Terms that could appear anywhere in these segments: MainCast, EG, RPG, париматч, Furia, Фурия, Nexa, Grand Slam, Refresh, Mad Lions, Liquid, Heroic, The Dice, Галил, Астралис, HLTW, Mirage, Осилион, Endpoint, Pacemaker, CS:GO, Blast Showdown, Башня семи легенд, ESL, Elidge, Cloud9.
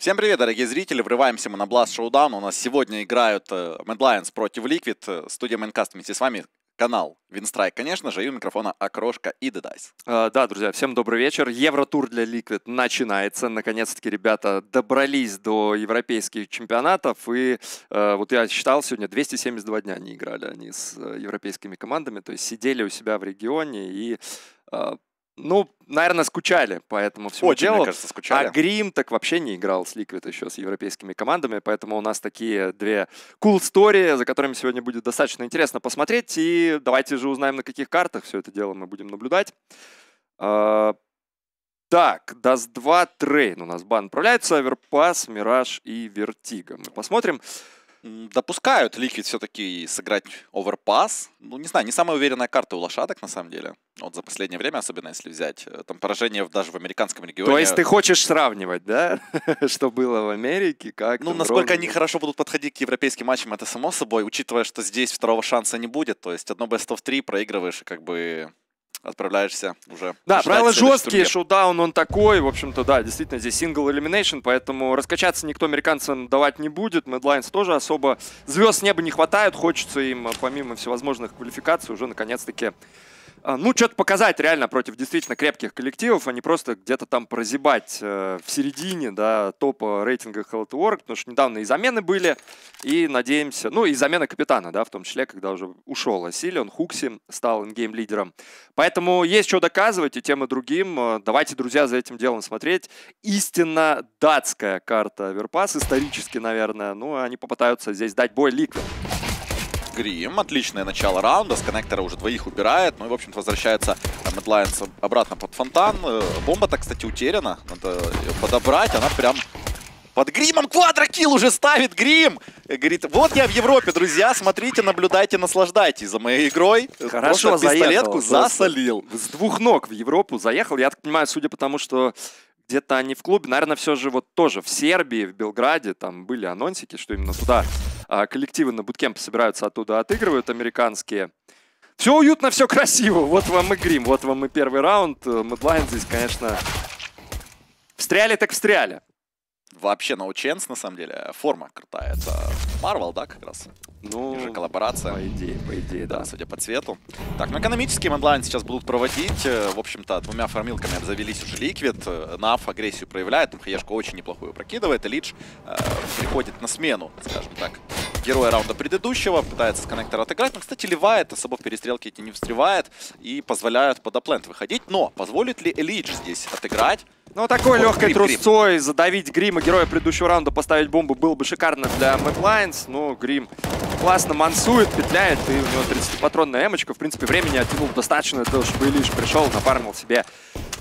Всем привет, дорогие зрители! Врываемся мы на Blast Showdown. У нас сегодня играют Mad Lions против Liquid. Студия MainCast вместе с вами, канал WinStrike, конечно же, и у микрофона окрошка и The Dice. Да, друзья, всем добрый вечер. Евротур для Liquid начинается. Наконец-таки ребята добрались до европейских чемпионатов. И вот я считал, сегодня 272 дня не играли они с европейскими командами. То есть сидели у себя в регионе и... Ну, наверное, скучали по этому всему делу. Мне кажется, скучали. А Grimm так вообще не играл с Liquid еще, с европейскими командами. Поэтому у нас такие две cool story, за которыми сегодня будет достаточно интересно посмотреть. И давайте же узнаем, на каких картах все это дело мы будем наблюдать. Так, Dust2, Train у нас бан отправляется. Overpass, Mirage и Vertigo. Мы посмотрим. Допускают Liquid все-таки сыграть Overpass. Ну, не знаю, не самая уверенная карта у лошадок, на самом деле. Вот за последнее время, особенно если взять там поражение даже в американском регионе. То есть ты хочешь сравнивать, да? Что было в Америке, как... Ну, насколько они хорошо будут подходить к европейским матчам, это само собой, учитывая, что здесь второго шанса не будет. То есть одно best of 3 проигрываешь и как бы... отправляешься уже. Да, правила жесткие, шоудаун он такой, в общем-то, да, действительно, здесь сингл элиминейшн, поэтому раскачаться никто американцам давать не будет, Mad Lions тоже особо звезд с неба не хватает, хочется им, помимо всевозможных квалификаций, уже наконец-таки, ну, что-то показать реально против действительно крепких коллективов, а не просто где-то там прозябать в середине, да, топа рейтинга HLTW, потому что недавно и замены были, и, надеемся, ну, и замена капитана, да, в том числе, когда уже ушел Осилион, Huksi стал ингейм-лидером. Поэтому есть что доказывать и тем, и другим. Давайте, друзья, за этим делом смотреть. Истинно датская карта Overpass, исторически, наверное, ну, они попытаются здесь дать бой Liquid. Grimm. Отличное начало раунда. С коннектора уже двоих убирает. Ну и, в общем-то, возвращается Mad Lions обратно под фонтан. Бомба-то, кстати, утеряна. Надо ее подобрать. Она прям под Гримом. Квадрокилл уже ставит Grimm. Говорит, вот я в Европе, друзья. Смотрите, наблюдайте, наслаждайтесь за моей игрой. Хорошо, просто пистолетку заехал, засолил. С двух ног в Европу заехал. Я так понимаю, судя по тому, что... где-то они в клубе, наверное, все же вот тоже в Сербии, в Белграде, там были анонсики, что именно туда коллективы на буткемпы собираются, оттуда отыгрывают американские. Все уютно, все красиво, вот вам и Grimm, вот вам и первый раунд. Mad Lions здесь, конечно, встряли так встряли. Вообще, no chance, на самом деле, форма крутая. Это Marvel, да, как раз? Ну, уже коллаборация. По идее, да. Судя по цвету. Так, ну, экономический Mad Lions сейчас будут проводить. В общем-то, двумя фармилками обзавелись уже Liquid. Nav агрессию проявляет, там хаешку очень неплохую прокидывает. Elidge приходит на смену, скажем так, героя раунда предыдущего. Пытается с коннектора отыграть. Но, кстати, ливает, особо в перестрелке эти не встревает. И позволяют под аплент выходить. Но позволит ли Elidge здесь отыграть? Ну, такой легкой трусцой задавить Гримма, героя предыдущего раунда, поставить бомбу было бы шикарно для Mad Lions, но Grimm классно мансует, петляет, и у него 30-патронная эмочка. В принципе, времени оттянул достаточно для того, чтобы Elidge пришел, нафармил себе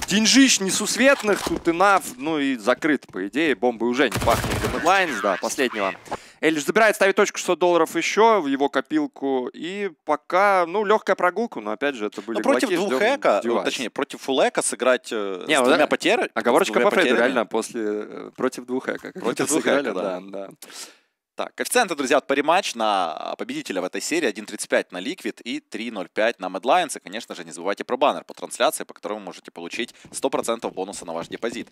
деньжищ несусветных, тут и Nav, ну и закрыт, по идее, бомбы уже не пахнет для Mad Lions, да, последнего. Elidge забирает, ставит точку $600 еще в его копилку. И пока, ну, легкая прогулка, но опять же, это были блоки. Против двух эко, точнее, против фул эко сыграть с двумя потерями. Оговорочка по Фрейду, реально, после против двух эко. Против двух эко, да. Так, коэффициенты, друзья, от париматч на победителя в этой серии 1.35 на Liquid и 3.05 на Mad Lions. И, конечно же, не забывайте про баннер по трансляции, по которому вы можете получить 100% бонуса на ваш депозит.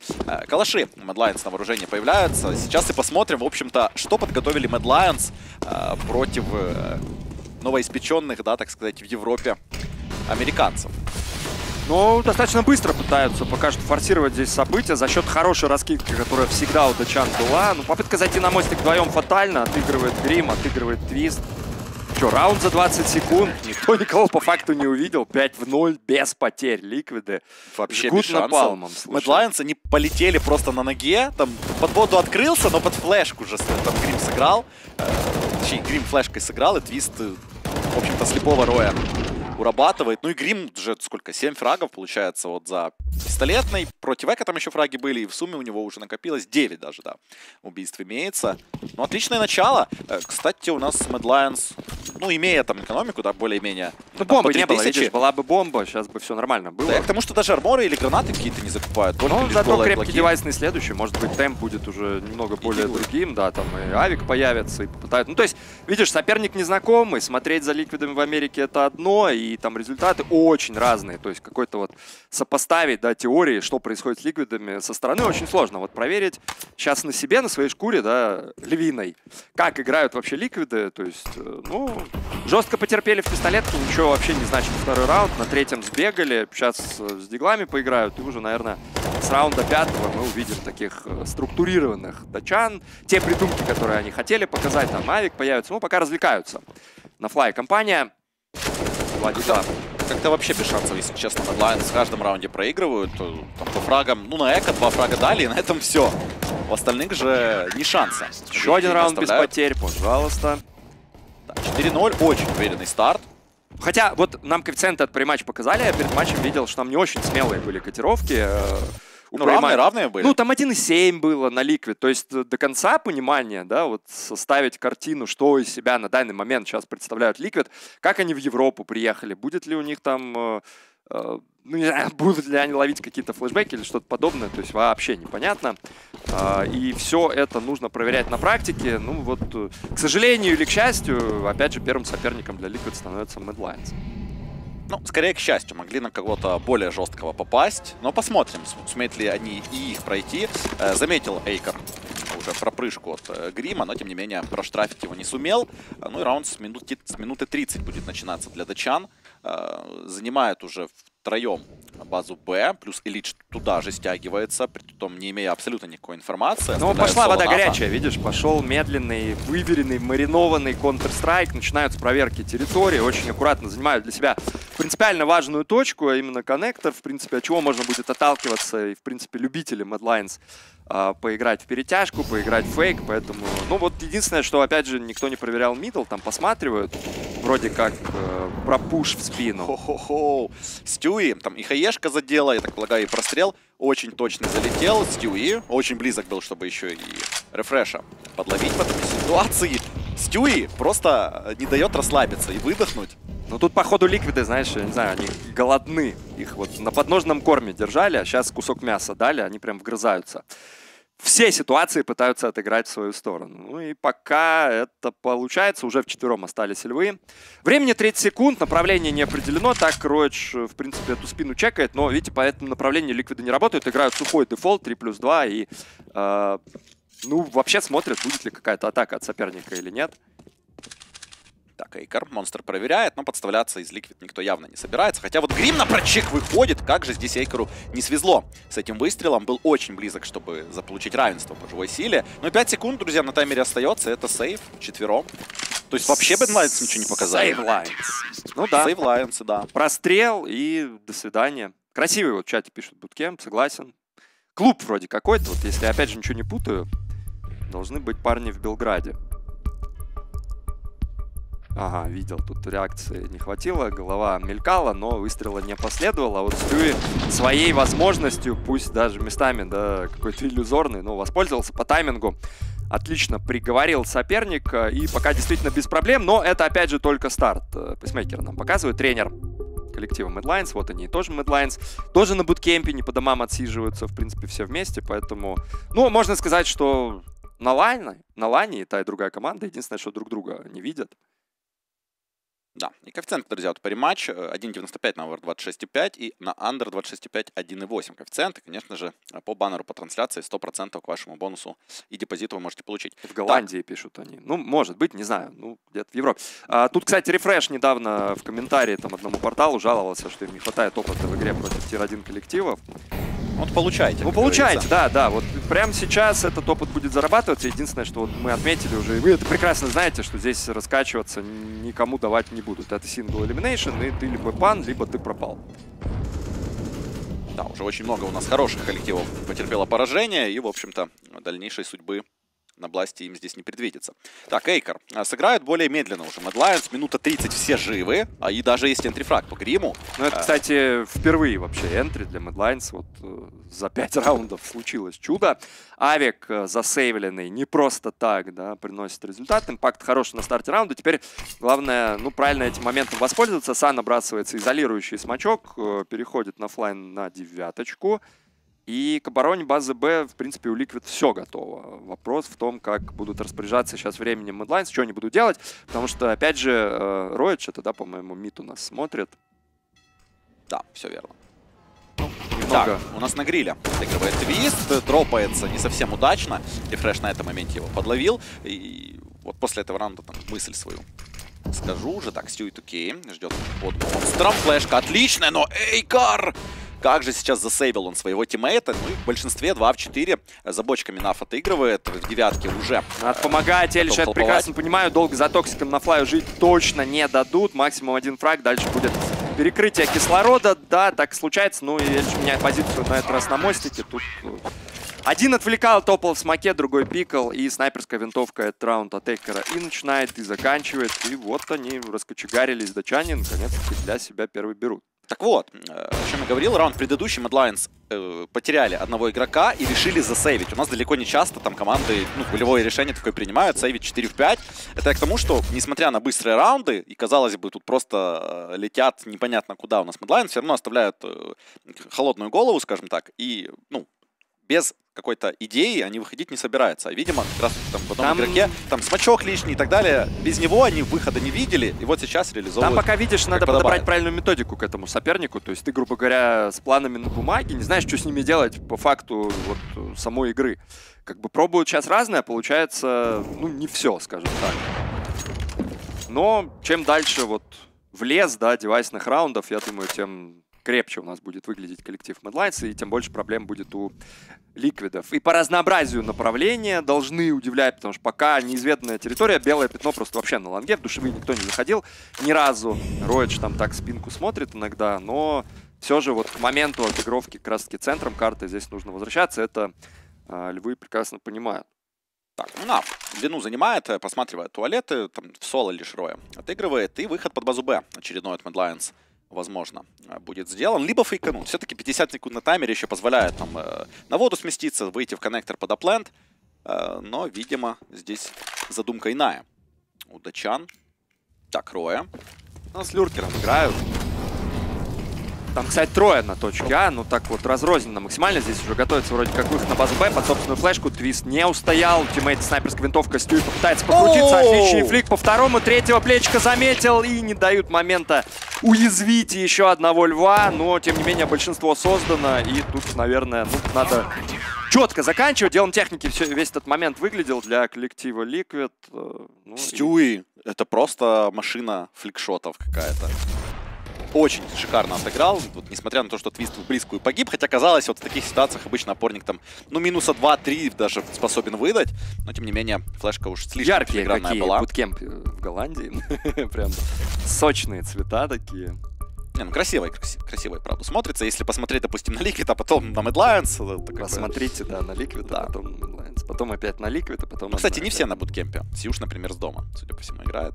Калаши Mad Lions на вооружении появляются. Сейчас и посмотрим, в общем-то, что подготовили Mad Lions против новоиспеченных, да, так сказать, в Европе американцев. Ну, достаточно быстро пытаются пока что форсировать здесь события за счет хорошей раскидки, которая всегда у датчан была. Ну, попытка зайти на мостик вдвоем фатально. Отыгрывает Grimm, отыгрывает Twist. Че, раунд за 20 секунд. Никто никого по факту не увидел. 5-0 без потерь. Ликвиды вообще без напалмом. Mad Lions, они полетели просто на ноге. Там под воду открылся, но под флешку уже там Grimm сыграл. Точнее, Grimm флешкой сыграл, и Twist, в общем-то, слепого Роя урабатывает. Ну и Grimm уже сколько? 7 фрагов, получается, вот за пистолетный. Против эко там еще фраги были. И в сумме у него уже накопилось 9 даже, да. Убийств имеется. Ну, отличное начало. Кстати, у нас Mad Lions, ну, имея там экономику, да, более-менее. Ну, бомбы не было, видишь, была бы бомба, сейчас бы все нормально было. Да, к тому, что даже арморы или гранаты какие-то не закупают. Ну, зато крепкий девайсный следующий. Может быть, темп будет уже немного более другим, да, там и авик появится, и попытают. Ну, то есть, видишь, соперник незнакомый, смотреть за Ликвидами в Америке — это одно, и и там результаты очень разные. То есть какой-то вот сопоставить, да, теории, что происходит с ликвидами со стороны, очень сложно. Вот проверить сейчас на себе, на своей шкуре, да, львиной, как играют вообще ликвиды. То есть, ну, жестко потерпели в пистолетку, ничего вообще не значит второй раунд. На третьем сбегали, сейчас с диглами поиграют, и уже, наверное, с раунда пятого мы увидим таких структурированных датчан. Те придумки, которые они хотели показать, там Мавик появится, ну, пока развлекаются. На флай компания. Как-то вообще без шансов, если честно. Mad Lions в каждом раунде проигрывают. Там, по фрагам, ну, на эко два фрага дали, и на этом все. У остальных же не шанса. Еще один раунд без потерь, пожалуйста. 4-0, очень уверенный старт. Хотя вот нам коэффициенты от прематча показали, я перед матчем видел, что там не очень смелые были котировки. Ну, равные были. Ну, там 1,7 было на Liquid. То есть до конца понимания, да, вот составить картину, что из себя на данный момент сейчас представляют Liquid, как они в Европу приехали, будет ли у них там, ну, не знаю, будут ли они ловить какие-то флешбеки или что-то подобное, то есть вообще непонятно. И все это нужно проверять на практике. Ну вот, к сожалению или к счастью, опять же, первым соперником для Liquid становится Mad Lions. Ну, скорее, к счастью, могли на кого-то более жесткого попасть. Но посмотрим, сумеют ли они и их пройти. Заметил Aicar уже пропрыжку от Грима, но, тем не менее, проштрафить его не сумел. Ну и раунд с минуты 30 будет начинаться для датчан. Занимает уже втроем базу Б, плюс Elidge туда же стягивается, притом не имея абсолютно никакой информации. Ну, пошла вода горячая, видишь, пошел медленный, выверенный, маринованный Counter-Strike. Начинаются проверки территории, очень аккуратно занимают для себя принципиально важную точку, а именно коннектор, в принципе, от чего можно будет отталкиваться и, в принципе, любители Mad Lions поиграть в перетяжку, поиграть в фейк, поэтому... Ну, вот единственное, что, опять же, никто не проверял мидл, там посматривают, вроде как пропуш в спину. Хо-хо-хо. Стьюи, там и хаешка задела, я так полагаю, и прострел очень точно залетел. Стьюи очень близок был, чтобы еще и рефреша подловить в этой ситуации. Стьюи просто не дает расслабиться и выдохнуть. Ну, тут, походу, ликвиды, знаешь, я не знаю, они голодны. Их вот на подножном корме держали, а сейчас кусок мяса дали, они прям вгрызаются. Все ситуации пытаются отыграть в свою сторону. Ну и пока это получается, уже вчетвером остались львы. Времени 30 секунд, направление не определено. Так Роич, в принципе, эту спину чекает, но, видите, по этому направлению ликвиды не работают. Играют сухой дефолт, 3+2 и, ну, вообще смотрят, будет ли какая-то атака от соперника или нет. Так, Aicar, монстр проверяет, но подставляться из Liquid никто явно не собирается. Хотя вот Грим на прочек выходит, как же здесь Aicar'у не свезло. С этим выстрелом был очень близок, чтобы заполучить равенство по живой силе. Но 5 секунд, друзья, на таймере остается, это сейв вчетвером. То есть вообще Mad Lions ничего не показали. Сейв Lions. Ну да. Сейв Lions, да. Прострел и до свидания. Красивый вот в чате пишет Bootcamp, согласен. Клуб вроде какой-то, вот если я опять же ничего не путаю, должны быть парни в Белграде. Ага, видел, тут реакции не хватило, голова мелькала, но выстрела не последовало. Вот Стюи своей возможностью, пусть даже местами, да, какой-то иллюзорный, но воспользовался по таймингу. Отлично приговорил соперника и пока действительно без проблем, но это опять же только старт. Пейсмейкер нам показывает, тренер коллектива Mad Lions, вот они тоже Mad Lions, тоже на буткемпе, не по домам отсиживаются, в принципе, все вместе, поэтому, ну, можно сказать, что на лайне и та и другая команда, единственное, что друг друга не видят. Да, и коэффициент, друзья, вот по рематч 1.95 на овер 26.5 и на андер 26.5 1.8 коэффициент. И, конечно же, по баннеру, по трансляции 100% к вашему бонусу и депозиту вы можете получить. В Голландии так пишут они. Ну, может быть, не знаю, ну, где-то в Европе. А, тут, кстати, Refresh недавно в комментарии там одному порталу жаловался, что им не хватает опыта в игре против Тир-1 коллективов. Вот получаете. Ну, получаете, да, да. Вот прямо сейчас этот опыт будет зарабатываться. Единственное, что вот мы отметили уже, и вы это прекрасно знаете, что здесь раскачиваться никому давать не будут. Это сингл элиминейшн, и ты либо пан, либо ты пропал. Да, уже очень много у нас хороших коллективов потерпело поражение, и, в общем-то, дальнейшей судьбы на бласте им здесь не предвидится. Так, Aicar. Сыграют более медленно уже Mad Lions. Минута 30, все живы. А и даже есть энтрифраг по Гриму. Ну, это, кстати, впервые вообще энтри для Mad Lions. Вот за 5 раундов случилось чудо. Авик засейвленный не просто так, да, приносит результат. Импакт хороший на старте раунда. Теперь главное, ну, правильно этим моментом воспользоваться. Сан набрасывается изолирующий смачок. Переходит на флайн на 9. И к обороне базы Б, в принципе, у Liquid все готово. Вопрос в том, как будут распоряжаться сейчас временем Mad Lions, что они будут делать. Потому что, опять же, Roy, что-то, да, по-моему, мид у нас смотрит. Да, все верно. Так, у нас на гриле отыгрывает Твист, дропается не совсем удачно. Refresh на этом моменте его подловил. И вот после этого раунда там мысль свою скажу уже. Так, Стьюи 2K ждет под монстром. Флешка отличная, но Aicar! Как же сейчас засейвил он своего тиммейта. Ну и в большинстве 2 в 4 за бочками Nav отыгрывает. В девятке уже. Надо помогать, Элидж, это прекрасно понимаю. Долго за токсиком на флаю жить точно не дадут. Максимум 1 фраг, дальше будет перекрытие кислорода. Да, так случается. Ну и Элидж меняет позицию на этот раз на мостике. Тут один отвлекал, топал в смоке, другой пикал. И снайперская винтовка этот раунд от Aicar и начинает, и заканчивает. И вот они раскочегарились, датчане. Наконец-таки для себя первый берут. Так вот, о чем я говорил, раунд предыдущий Mad Lions потеряли одного игрока и решили засейвить. У нас далеко не часто там команды, волевое решение такое принимают, сейвить 4 в 5. Это к тому, что, несмотря на быстрые раунды, и, казалось бы, тут просто летят непонятно куда у нас Mad Lions, все равно оставляют холодную голову, скажем так, и, без какой-то идеи они выходить не собираются. Видимо, как раз в одном игроке там смачок лишний и так далее. Без него они выхода не видели. И вот сейчас реализовывают. Там пока видишь, надо подобрать правильную методику к этому сопернику. То есть ты, грубо говоря, с планами на бумаге не знаешь, что с ними делать по факту вот самой игры. Как бы пробуют сейчас разное, получается, не все, скажем так. Но чем дальше вот в лес, да, девайсных раундов, я думаю, тем крепче у нас будет выглядеть коллектив Mad Lions, и тем больше проблем будет у ликвидов. И по разнообразию направления должны удивлять, потому что пока неизведанная территория, белое пятно просто вообще на ланге, в душевые никто не заходил ни разу. Роидж там так спинку смотрит иногда, но все же вот к моменту отыгровки как раз-таки центром карты здесь нужно возвращаться, это львы прекрасно понимают. Так, Nav длину занимает, посматривает туалеты, там в соло лишь Роя отыгрывает, и выход под базу Б очередной от Mad Lions. Возможно, будет сделан, либо фейканут. Все-таки 50 секунд на таймере еще позволяет там на воду сместиться, выйти в коннектор под аплент. Но, видимо, здесь задумка иная. У датчан. Так, Роя. Ну, с люркером играют. Там, кстати, трое на точке А, ну так вот разрозненно максимально. Здесь уже готовится вроде как выход на базу Б под собственную флешку. Твист не устоял. Тиммейт снайперская винтовка, Стьюи попытается покрутиться. Отличный флик по второму. Третьего плечика заметил. И не дают момента уязвить еще одного льва. Но, тем не менее, большинство создано. И тут, наверное, надо четко заканчивать. Делом техники весь этот момент выглядел для коллектива Liquid. Стьюи, это просто машина фликшотов какая-то. Очень шикарно отыграл, вот, несмотря на то, что Твист в близкую погиб. Хотя, казалось, вот в таких ситуациях обычно опорник там, минуса 2-3 даже способен выдать. Но, тем не менее, флешка уж слишком яркие филигранная была. Яркие какие, буткемп в Голландии. Прям сочные цвета такие. Не, красивая, правда, смотрится. Если посмотреть, допустим, на Liquid, а потом на Mad Lions. Посмотрите, да, на Liquid, да, потом на Mad Lions. Потом опять на Liquid, а потом... Ну, кстати, не все на буткемпе. Сьюш, например, с дома, судя по всему, играет.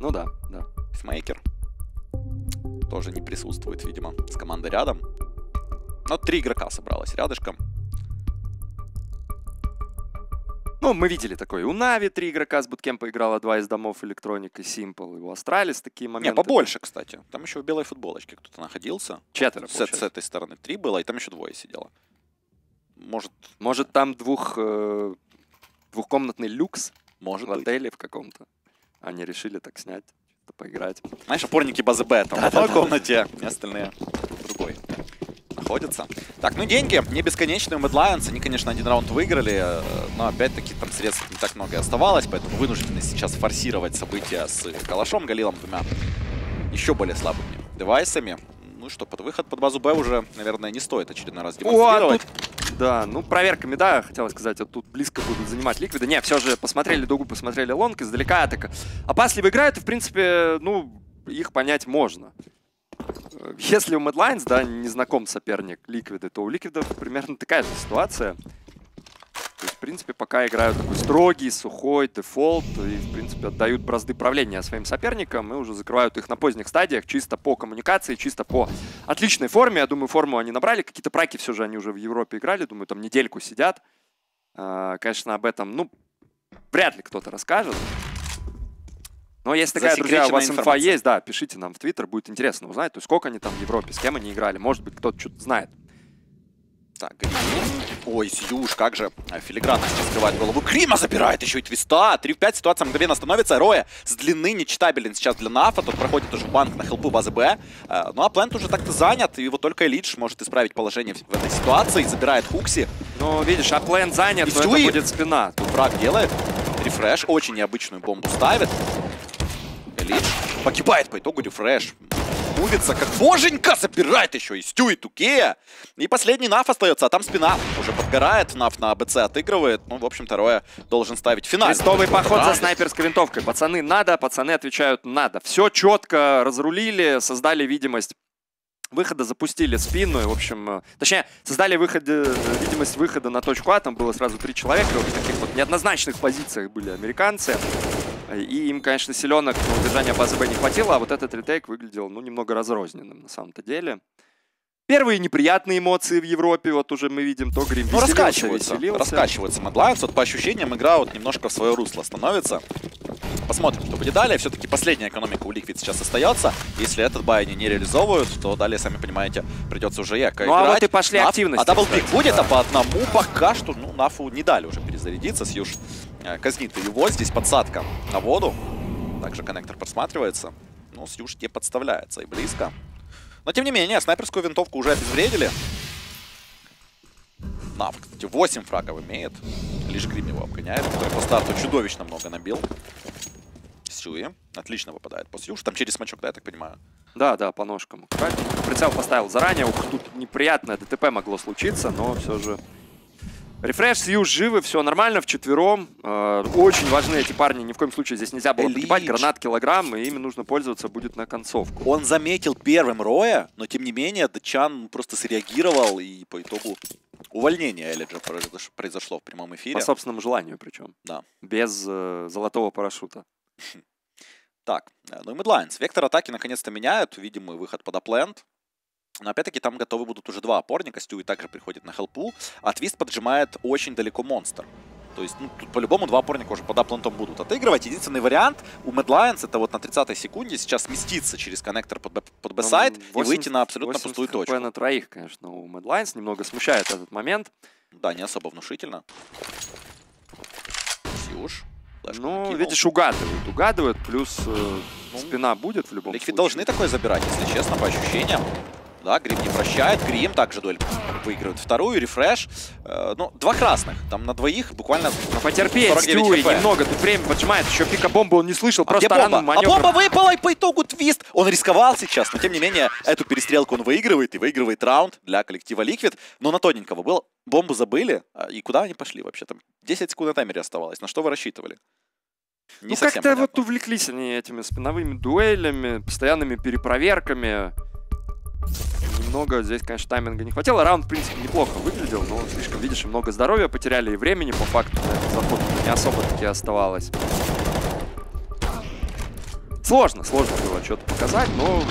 Ну да, да. Пейсмейкер тоже не присутствует, видимо, с командой рядом. Но 3 игрока собралось рядышком. Ну, мы видели такое. У Нави 3 игрока с буткемпа играло, 2 из домов, Электроника, Симпл, и у Астралис такие моменты. Не, побольше, кстати. Там еще в белой футболочке кто-то находился. 4. С этой стороны 3 было, и там еще 2 сидело. Может, там двухкомнатный люкс? Может, в отеле в каком-то. Они решили так снять, поиграть. Знаешь, опорники базы Б там в одной комнате, остальные в другой находятся. Так, ну деньги не бесконечные у Mad Lions. Они, конечно, 1 раунд выиграли, но опять-таки там средств не так много и оставалось, поэтому вынуждены сейчас форсировать события с Калашом, Галилом, 2 еще более слабыми девайсами. Ну что, под выход под базу Б уже, наверное, не стоит очередной раз демонстрировать. Да, ну проверками, да, хотел сказать, вот тут близко будут занимать ликвиды. Не, все же посмотрели дугу, посмотрели лонг, издалека атака. Опасливо играют, и, в принципе, их понять можно. Если у Mad Lions, да, не знаком соперник ликвиды, то у ликвидов примерно такая же ситуация. То есть, в принципе, пока играют такой строгий, сухой дефолт, и, в принципе, отдают бразды правления своим соперникам, и уже закрывают их на поздних стадиях, чисто по коммуникации, чисто по отличной форме. Я думаю, форму они набрали, какие-то праки все же они уже в Европе играли, думаю, там недельку сидят. Конечно, об этом, вряд ли кто-то расскажет. Но если такая, друзья, у вас инфа есть, да, пишите нам в Твиттер, будет интересно узнать, сколько они там в Европе, с кем они играли, может быть, кто-то что-то знает. Так, ой, Сьюш, как же филигранно скрывает голову. Грима забирает еще и твиста. 3 в 5, ситуация мгновенно становится. Роя с длины нечитабелен сейчас для Нафа. Тут проходит уже банк на хелпу базы Б. Ну а плент уже так-то занят. И вот только Элидж может исправить положение в этой ситуации. Забирает Huksi. Ну, видишь, а плент занят, и но Стюи. Это будет спина. Тут враг делает. Рефреш очень необычную бомбу ставит. Элидж погибает по итогу Рефреш. Мувится, как боженька, собирает еще и Стю, и Тукея. И последний Наф остается, а там спина уже подгорает. Наф на АБЦ отыгрывает. Ну, в общем, Роя должен ставить финал. Крестовый поход за снайперской винтовкой. Пацаны, надо, пацаны отвечают, надо. Все четко разрулили, создали видимость выхода, запустили спину. И, в общем, точнее, создали видимость выхода на точку А. Там было сразу 3 человека. В таких вот неоднозначных позициях были американцы. И им, конечно, силенок на удержание базы Б не хватило, а вот этот ретейк выглядел, ну, немного разрозненным на самом-то деле. Первые неприятные эмоции в Европе, вот уже мы видим, то Грим веселился, раскачиваются Mad Lions, вот по ощущениям игра вот немножко в свое русло становится. Посмотрим, что будет далее. Все-таки последняя экономика у Liquid сейчас остается. Если этот бай они не реализовывают, то далее, сами понимаете, придется уже яко играть. Ну а вот и пошли активности. А даблпик будет, да. А по одному пока что, ну, Нафу не дали уже перезарядиться, Сьюш казнит его. Здесь подсадка на воду. Также коннектор просматривается. Но Сьюш не подставляется и близко. Но, тем не менее, снайперскую винтовку уже обезвредили. Нав, кстати, 8 фрагов имеет. Лишь Грим его обгоняет, который по старту чудовищно много набил. Сьюи отлично выпадает по Сьюшу. Там через смачок, да, я так понимаю? Да, да, по ножкам. Прицел поставил заранее. Ух, тут неприятное ДТП могло случиться, но все же... Рефреш, Сьюш живы, все нормально, вчетвером. Очень важны эти парни, ни в коем случае здесь нельзя было погибать. Гранат килограмм, и ими нужно пользоваться будет на концовку. Он заметил первым Роя, но тем не менее датчан просто среагировал, и по итогу увольнение Элиджа произошло в прямом эфире. По собственному желанию причем. Да. Без золотого парашюта. Так, ну и Mad Lions. Вектор атаки наконец-то меняют, видимый выход под аплент. Но опять-таки там готовы будут уже два опорника. Стюи также приходит на хелпу, а Твист поджимает очень далеко монстр. То есть, ну, тут по-любому два опорника уже под аплантом будут отыгрывать. Единственный вариант у Mad Lions — это вот на 30-й секунде сейчас сместиться через коннектор под Б-сайд и выйти на абсолютно пустую точку. 80 хп на троих, конечно, у Mad Lions. Немного смущает этот момент. Да, не особо внушительно. Сьюш. Ну, накинул. Видишь, угадывают. Плюс ну, спина будет в любом случае. Ликвид должны такое забирать, если честно, по ощущениям. Да, Грим не прощает. Грим также дуэль выигрывает вторую. Рефреш. Ну, два красных. Там на двоих буквально 49 хп. Немного. Тут время поджимает. Еще пика-бомбы он не слышал. Просто бомба? А бомба выпала, и по итогу Твист. Он рисковал сейчас, но тем не менее эту перестрелку он выигрывает. И выигрывает раунд для коллектива Liquid. Но на тоненького был. Бомбу забыли. И куда они пошли вообще? Там 10 секунд на таймере оставалось. На что вы рассчитывали? Не, ну, как-то вот увлеклись они этими спиновыми дуэлями, постоянными перепроверками. Немного здесь, конечно, тайминга не хватило. Раунд, в принципе, неплохо выглядел, но слишком, видишь, много здоровья потеряли и времени. По факту на этот заход не особо-таки оставалось. Сложно было что-то показать, но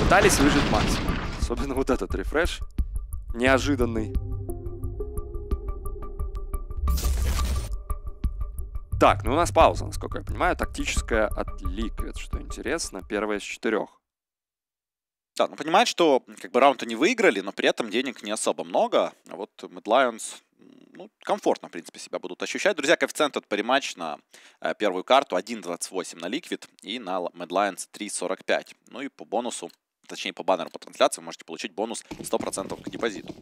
пытались выжить максимум. Особенно вот этот рефреш неожиданный. Так, ну у нас пауза, насколько я понимаю, тактическая от Liquid, что интересно, первая из 4. Да, ну понимает, что как бы раунд они выиграли, но при этом денег не особо много. А вот Mad Lions, ну, комфортно, в принципе, себя будут ощущать. Друзья, коэффициент от париматч на первую карту 1.28 на Liquid и на Mad Lions 3.45. Ну и по бонусу, точнее по баннеру по трансляции, вы можете получить бонус 100% к депозиту.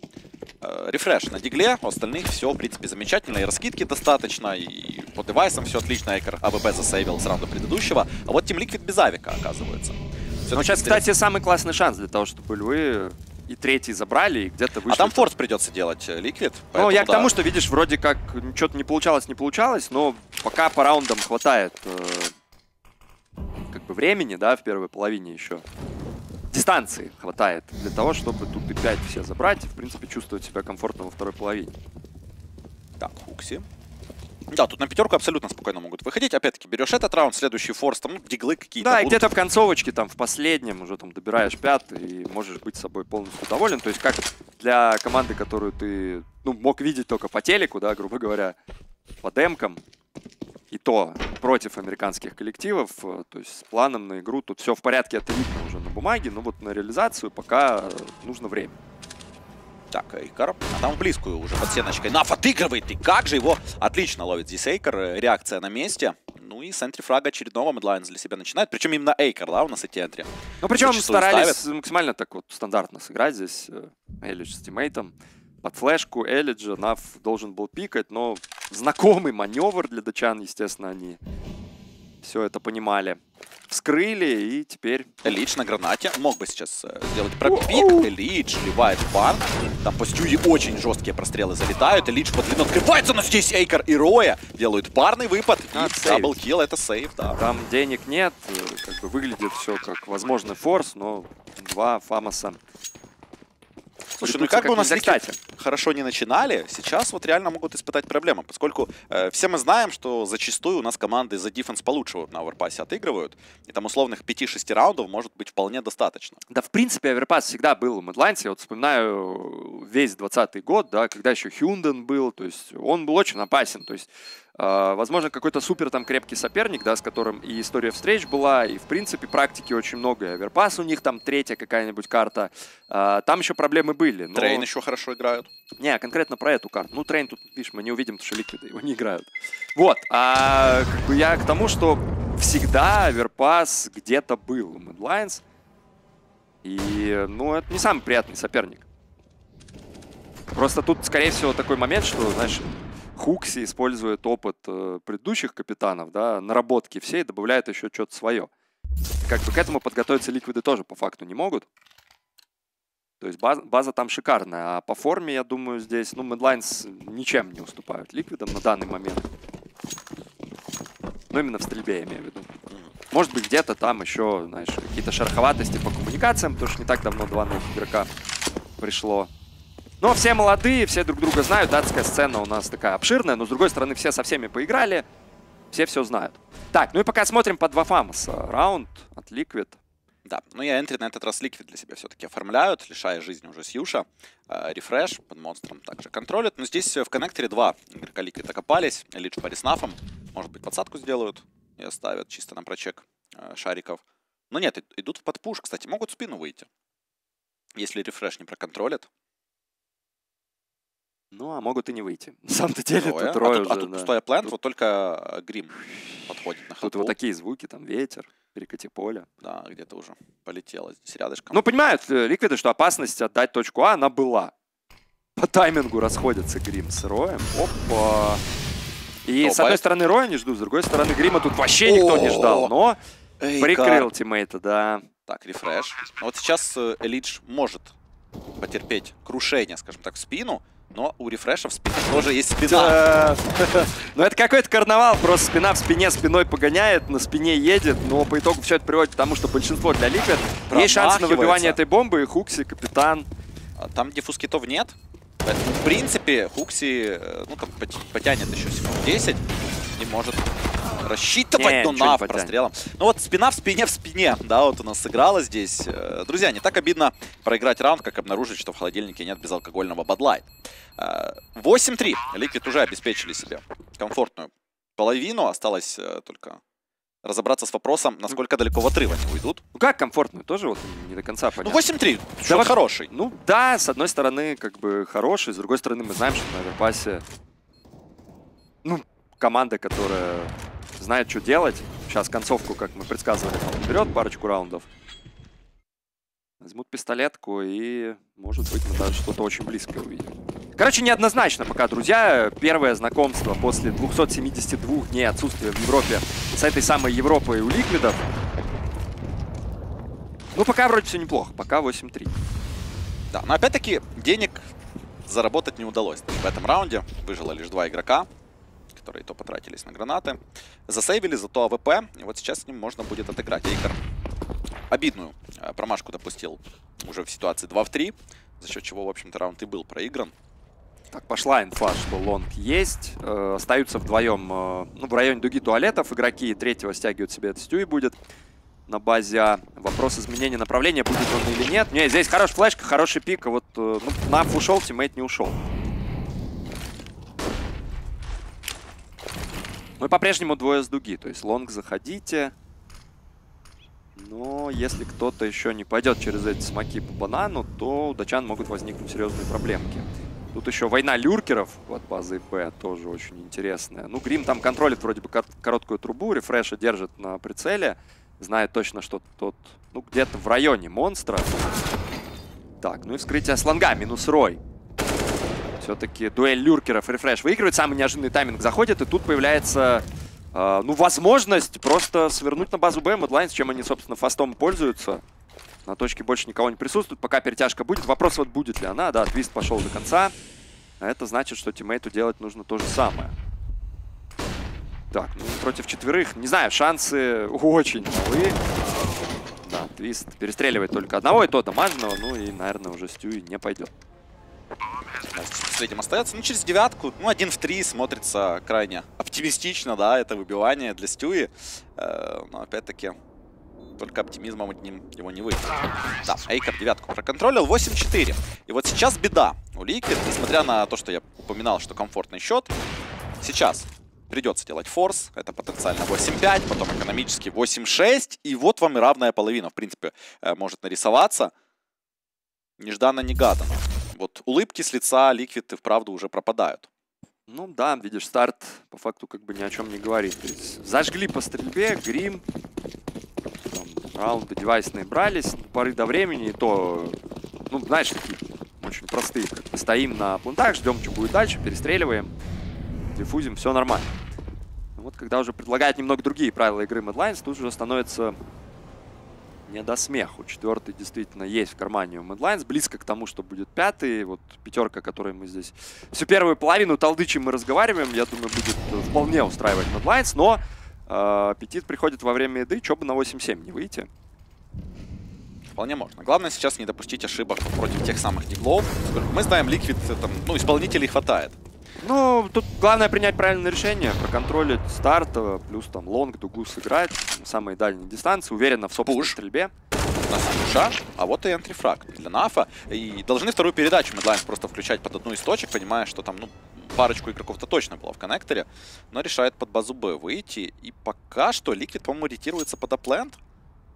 Рефреш на дигле, у остальных все, в принципе, замечательно. И раскидки достаточно, и по девайсам все отлично. Aicar АВП засейвил с раунда предыдущего. А вот Team Liquid без авика, оказывается. Ну, сейчас, кстати, самый классный шанс для того, чтобы львы и третий забрали, и где-то вышли. А там форс придется делать, Liquid. Ну, я к тому, что, видишь, вроде как что-то не получалось, но пока по раундам хватает как бы времени, да, в первой половине еще. Дистанции хватает для того, чтобы тут и 5 все забрать, и, в принципе, чувствовать себя комфортно во второй половине. Так, Huksi. Да, тут на 5-ку абсолютно спокойно могут выходить. Опять-таки, берешь этот раунд, следующий форс, там, ну, диглы какие-то. Да, будут. И где-то в концовочке, там, в последнем уже там добираешь 5 и можешь быть собой полностью доволен. То есть, как для команды, которую ты, ну, мог видеть только по телеку, да, грубо говоря, по демкам, и то против американских коллективов, то есть с планом на игру тут все в порядке, это видно уже на бумаге, но вот на реализацию пока нужно время. Так, Aicar, а там в близкую уже под сеточкой. Наф отыгрывает, и как же его отлично ловит здесь Aicar. Реакция на месте. Ну и с энтрифрага очередного Mad Lions для себя начинает. Причем именно Aicar, да, у нас эти энтри. Ну причем старались максимально так вот стандартно сыграть здесь. Elidge с тиммейтом. Под флешку Elidge Nav должен был пикать, но знакомый маневр для датчан, естественно, они все это понимали. Вскрыли, и теперь... Elidge на гранате. Мог бы сейчас сделать пропик. Elidge ливает банк. Там по Стьюи очень жесткие прострелы залетают. Elidge по длину открывается, но здесь Aicar и Роя делают парный выпад. И даблкилл, это сейф, да. Там денег нет. Как бы выглядит все как возможный форс, но два фамаса. Слушай, ну как бы у нас хорошо не начинали, сейчас вот реально могут испытать проблемы, поскольку все мы знаем, что зачастую у нас команды за дефенс получше на оверпассе отыгрывают, и там условных 5-6 раундов может быть вполне достаточно. Да, в принципе, оверпасс всегда был в Mad Lions. Я вот вспоминаю весь 20-й год, да, когда еще Хюнден был, то есть он был очень опасен, то есть возможно, какой-то супер там крепкий соперник, да, с которым и история встреч была, и, в принципе, практики очень много. Оверпас у них там третья какая-нибудь карта. Там еще проблемы были. Но... Train еще хорошо играют. Не, конкретно про эту карту. Ну, Train тут, видишь, мы не увидим, потому что Liquid его не играют. Вот. А как бы я к тому, что всегда оверпас где-то был у Mad Lions. И, ну, это не самый приятный соперник. Просто тут, скорее всего, такой момент, что, знаешь... Huksi использует опыт предыдущих капитанов, да, наработки все и добавляет еще что-то свое. Как бы к этому подготовиться Liquid тоже по факту не могут. То есть база там шикарная, а по форме, я думаю, здесь, ну, Mad Lions ничем не уступают Liquid на данный момент. Ну, именно в стрельбе, я имею в виду. Может быть, где-то там еще, знаешь, какие-то шероховатости по коммуникациям, потому что не так давно два новых игрока пришло. Но все молодые, все друг друга знают, датская сцена у нас такая обширная, но с другой стороны все со всеми поиграли, все знают. Так, ну и пока смотрим по два фамаса. Раунд от Liquid. Да, ну я энтри на этот раз Liquid для себя все-таки оформляют, лишая жизни уже Сьюша. Refresh под монстром также контролит, но здесь в коннекторе два игрока Liquid окопались, Elidge пари с Нафом, может быть подсадку сделают и оставят чисто на прочек шариков. Но нет, идут в подпуш, кстати, могут в спину выйти, если Refresh не проконтролит. Ну, а могут и не выйти. На самом-то деле Роя. Тут Роя уже, тут да. Пустая плент, вот только Grimm подходит на хелпу. Тут вот такие звуки, там ветер, перекати поле. Да, где-то уже полетело здесь рядышком. Ну, понимают Liquid, что опасность отдать точку А, она была. По таймингу расходятся Grimm с Роем. Опа! И с одной стороны Роя не жду, с другой стороны Гримма тут вообще никто не ждал. Но прикрыл тиммейта, да. Так, Refresh. Вот сейчас Elidge может потерпеть крушение, скажем так, в спину. Но у Refresh'а в спине тоже есть спина. Ну это какой-то карнавал, просто спина в спине, спиной погоняет, на спине едет, но по итогу все это приводит к тому, что большинство для Liquid. Есть шанс на выбивание этой бомбы, и Huksi, капитан. Там диффуз китов нет, поэтому в принципе Huksi, ну там потянет еще секунд 10 и может рассчитывать, но Nav прострелом. Ну вот спина в спине, да, вот у нас сыграла здесь. Друзья, не так обидно проиграть раунд, как обнаружить, что в холодильнике нет безалкогольного Бадлайт. 8-3. Liquid уже обеспечили себе комфортную половину. Осталось только разобраться с вопросом, насколько далеко в отрыв они уйдут. Ну как комфортную? Тоже вот не до конца понятно. Ну 8-3. Да, хороший. Ну да, с одной стороны как бы хороший, с другой стороны мы знаем, что на оверпассе... Ну... Команда, которая знает, что делать. Сейчас концовку, как мы предсказывали, берет парочку раундов. Возьмут пистолетку и, может быть, мы даже что-то очень близкое увидим. Короче, неоднозначно пока, друзья. Первое знакомство после 272 дней отсутствия в Европе с этой самой Европой у Liquid. Ну, пока вроде все неплохо. Пока 8-3. Да, но опять-таки денег заработать не удалось. В этом раунде выжило лишь два игрока, которые то потратились на гранаты. Засейвили, зато АВП. И вот сейчас с ним можно будет отыграть. Aicar обидную промашку допустил уже в ситуации 2-3, за счет чего, в общем-то, раунд и был проигран. Так, пошла инфа, что лонг есть. Остаются вдвоем, ну, в районе дуги туалетов. Игроки третьего стягивают себе, это Стьюи будет на базе А. Вопрос изменения направления, будет он или нет. Не, здесь хорошая флешка, хороший пик. А вот ну, Nav ушел, тиммейт не ушел. Ну и по-прежнему двое с дуги, то есть лонг заходите. Но если кто-то еще не пойдет через эти смоки по банану, то у датчан могут возникнуть серьезные проблемки. Тут еще война люркеров от базы Б тоже очень интересная. Ну, Грим там контролит вроде бы короткую трубу, Рефреша держит на прицеле. Знает точно, что тот, ну, где-то в районе монстра. Так, ну и вскрытие слонга, минус Рой. Все-таки дуэль люркеров Рефреш выигрывает, самый неожиданный тайминг заходит, и тут появляется... ну, возможность просто свернуть на базу Б, Mad Lions, чем они, собственно, фастом пользуются. На точке больше никого не присутствует, пока перетяжка будет. Вопрос, вот будет ли она. Да, твист пошел до конца. А это значит, что тиммейту делать нужно то же самое. Так, ну, против четверых, не знаю, шансы очень малы. Да, твист перестреливает только одного, и то дамажного. Ну, и, наверное, уже Стюи не пойдет. С этим остается. Ну, через девятку, ну, 1 в 3 смотрится крайне оптимистично, да, это выбивание для Стюи. Но, опять-таки, только оптимизмом одним его не выйдет. Да, Aicar девятку проконтролил, 8-4. И вот сейчас беда у Liquid, несмотря на то, что я упоминал, что комфортный счет, сейчас придется делать форс, это потенциально 8-5, потом экономически 8-6, и вот вам и равная половина, в принципе, может нарисоваться. Нежданно-негаданно. Вот улыбки с лица Liquid и вправду уже пропадают. Ну да, видишь, старт по факту как бы ни о чем не говорит. То есть зажгли по стрельбе, Грим, раунды девайсные брались, поры до времени, и то, ну, знаешь, такие очень простые. Как бы стоим на плантах, ждем, что будет дальше, перестреливаем, диффузим, все нормально. Вот когда уже предлагают немного другие правила игры Mad Lions, тут уже становится... не до смеху. Четвертый действительно есть в кармане у Mad Lions. Близко к тому, что будет пятый. Вот пятерка, которой мы здесь всю первую половину толдычи мы разговариваем, я думаю, будет вполне устраивать Mad Lions. Но аппетит приходит во время еды. Че бы на 8-7 не выйти? Вполне можно. Главное сейчас не допустить ошибок против тех самых диглов. Мы знаем, Liquid, там, ну, исполнителей хватает. Ну, тут главное принять правильное решение, проконтролить старт, плюс там лонг, дугу сыграть, самые дальние дистанции, уверенно в собственной стрельбе. У нас душа, а вот и энтрифраг для Нафа. И должны вторую передачу Mad Lions просто включать под одну из точек, понимая, что там, ну, парочку игроков-то точно было в коннекторе, но решает под базу Б выйти. И пока что Liquid, по-моему, ретируется под аплент,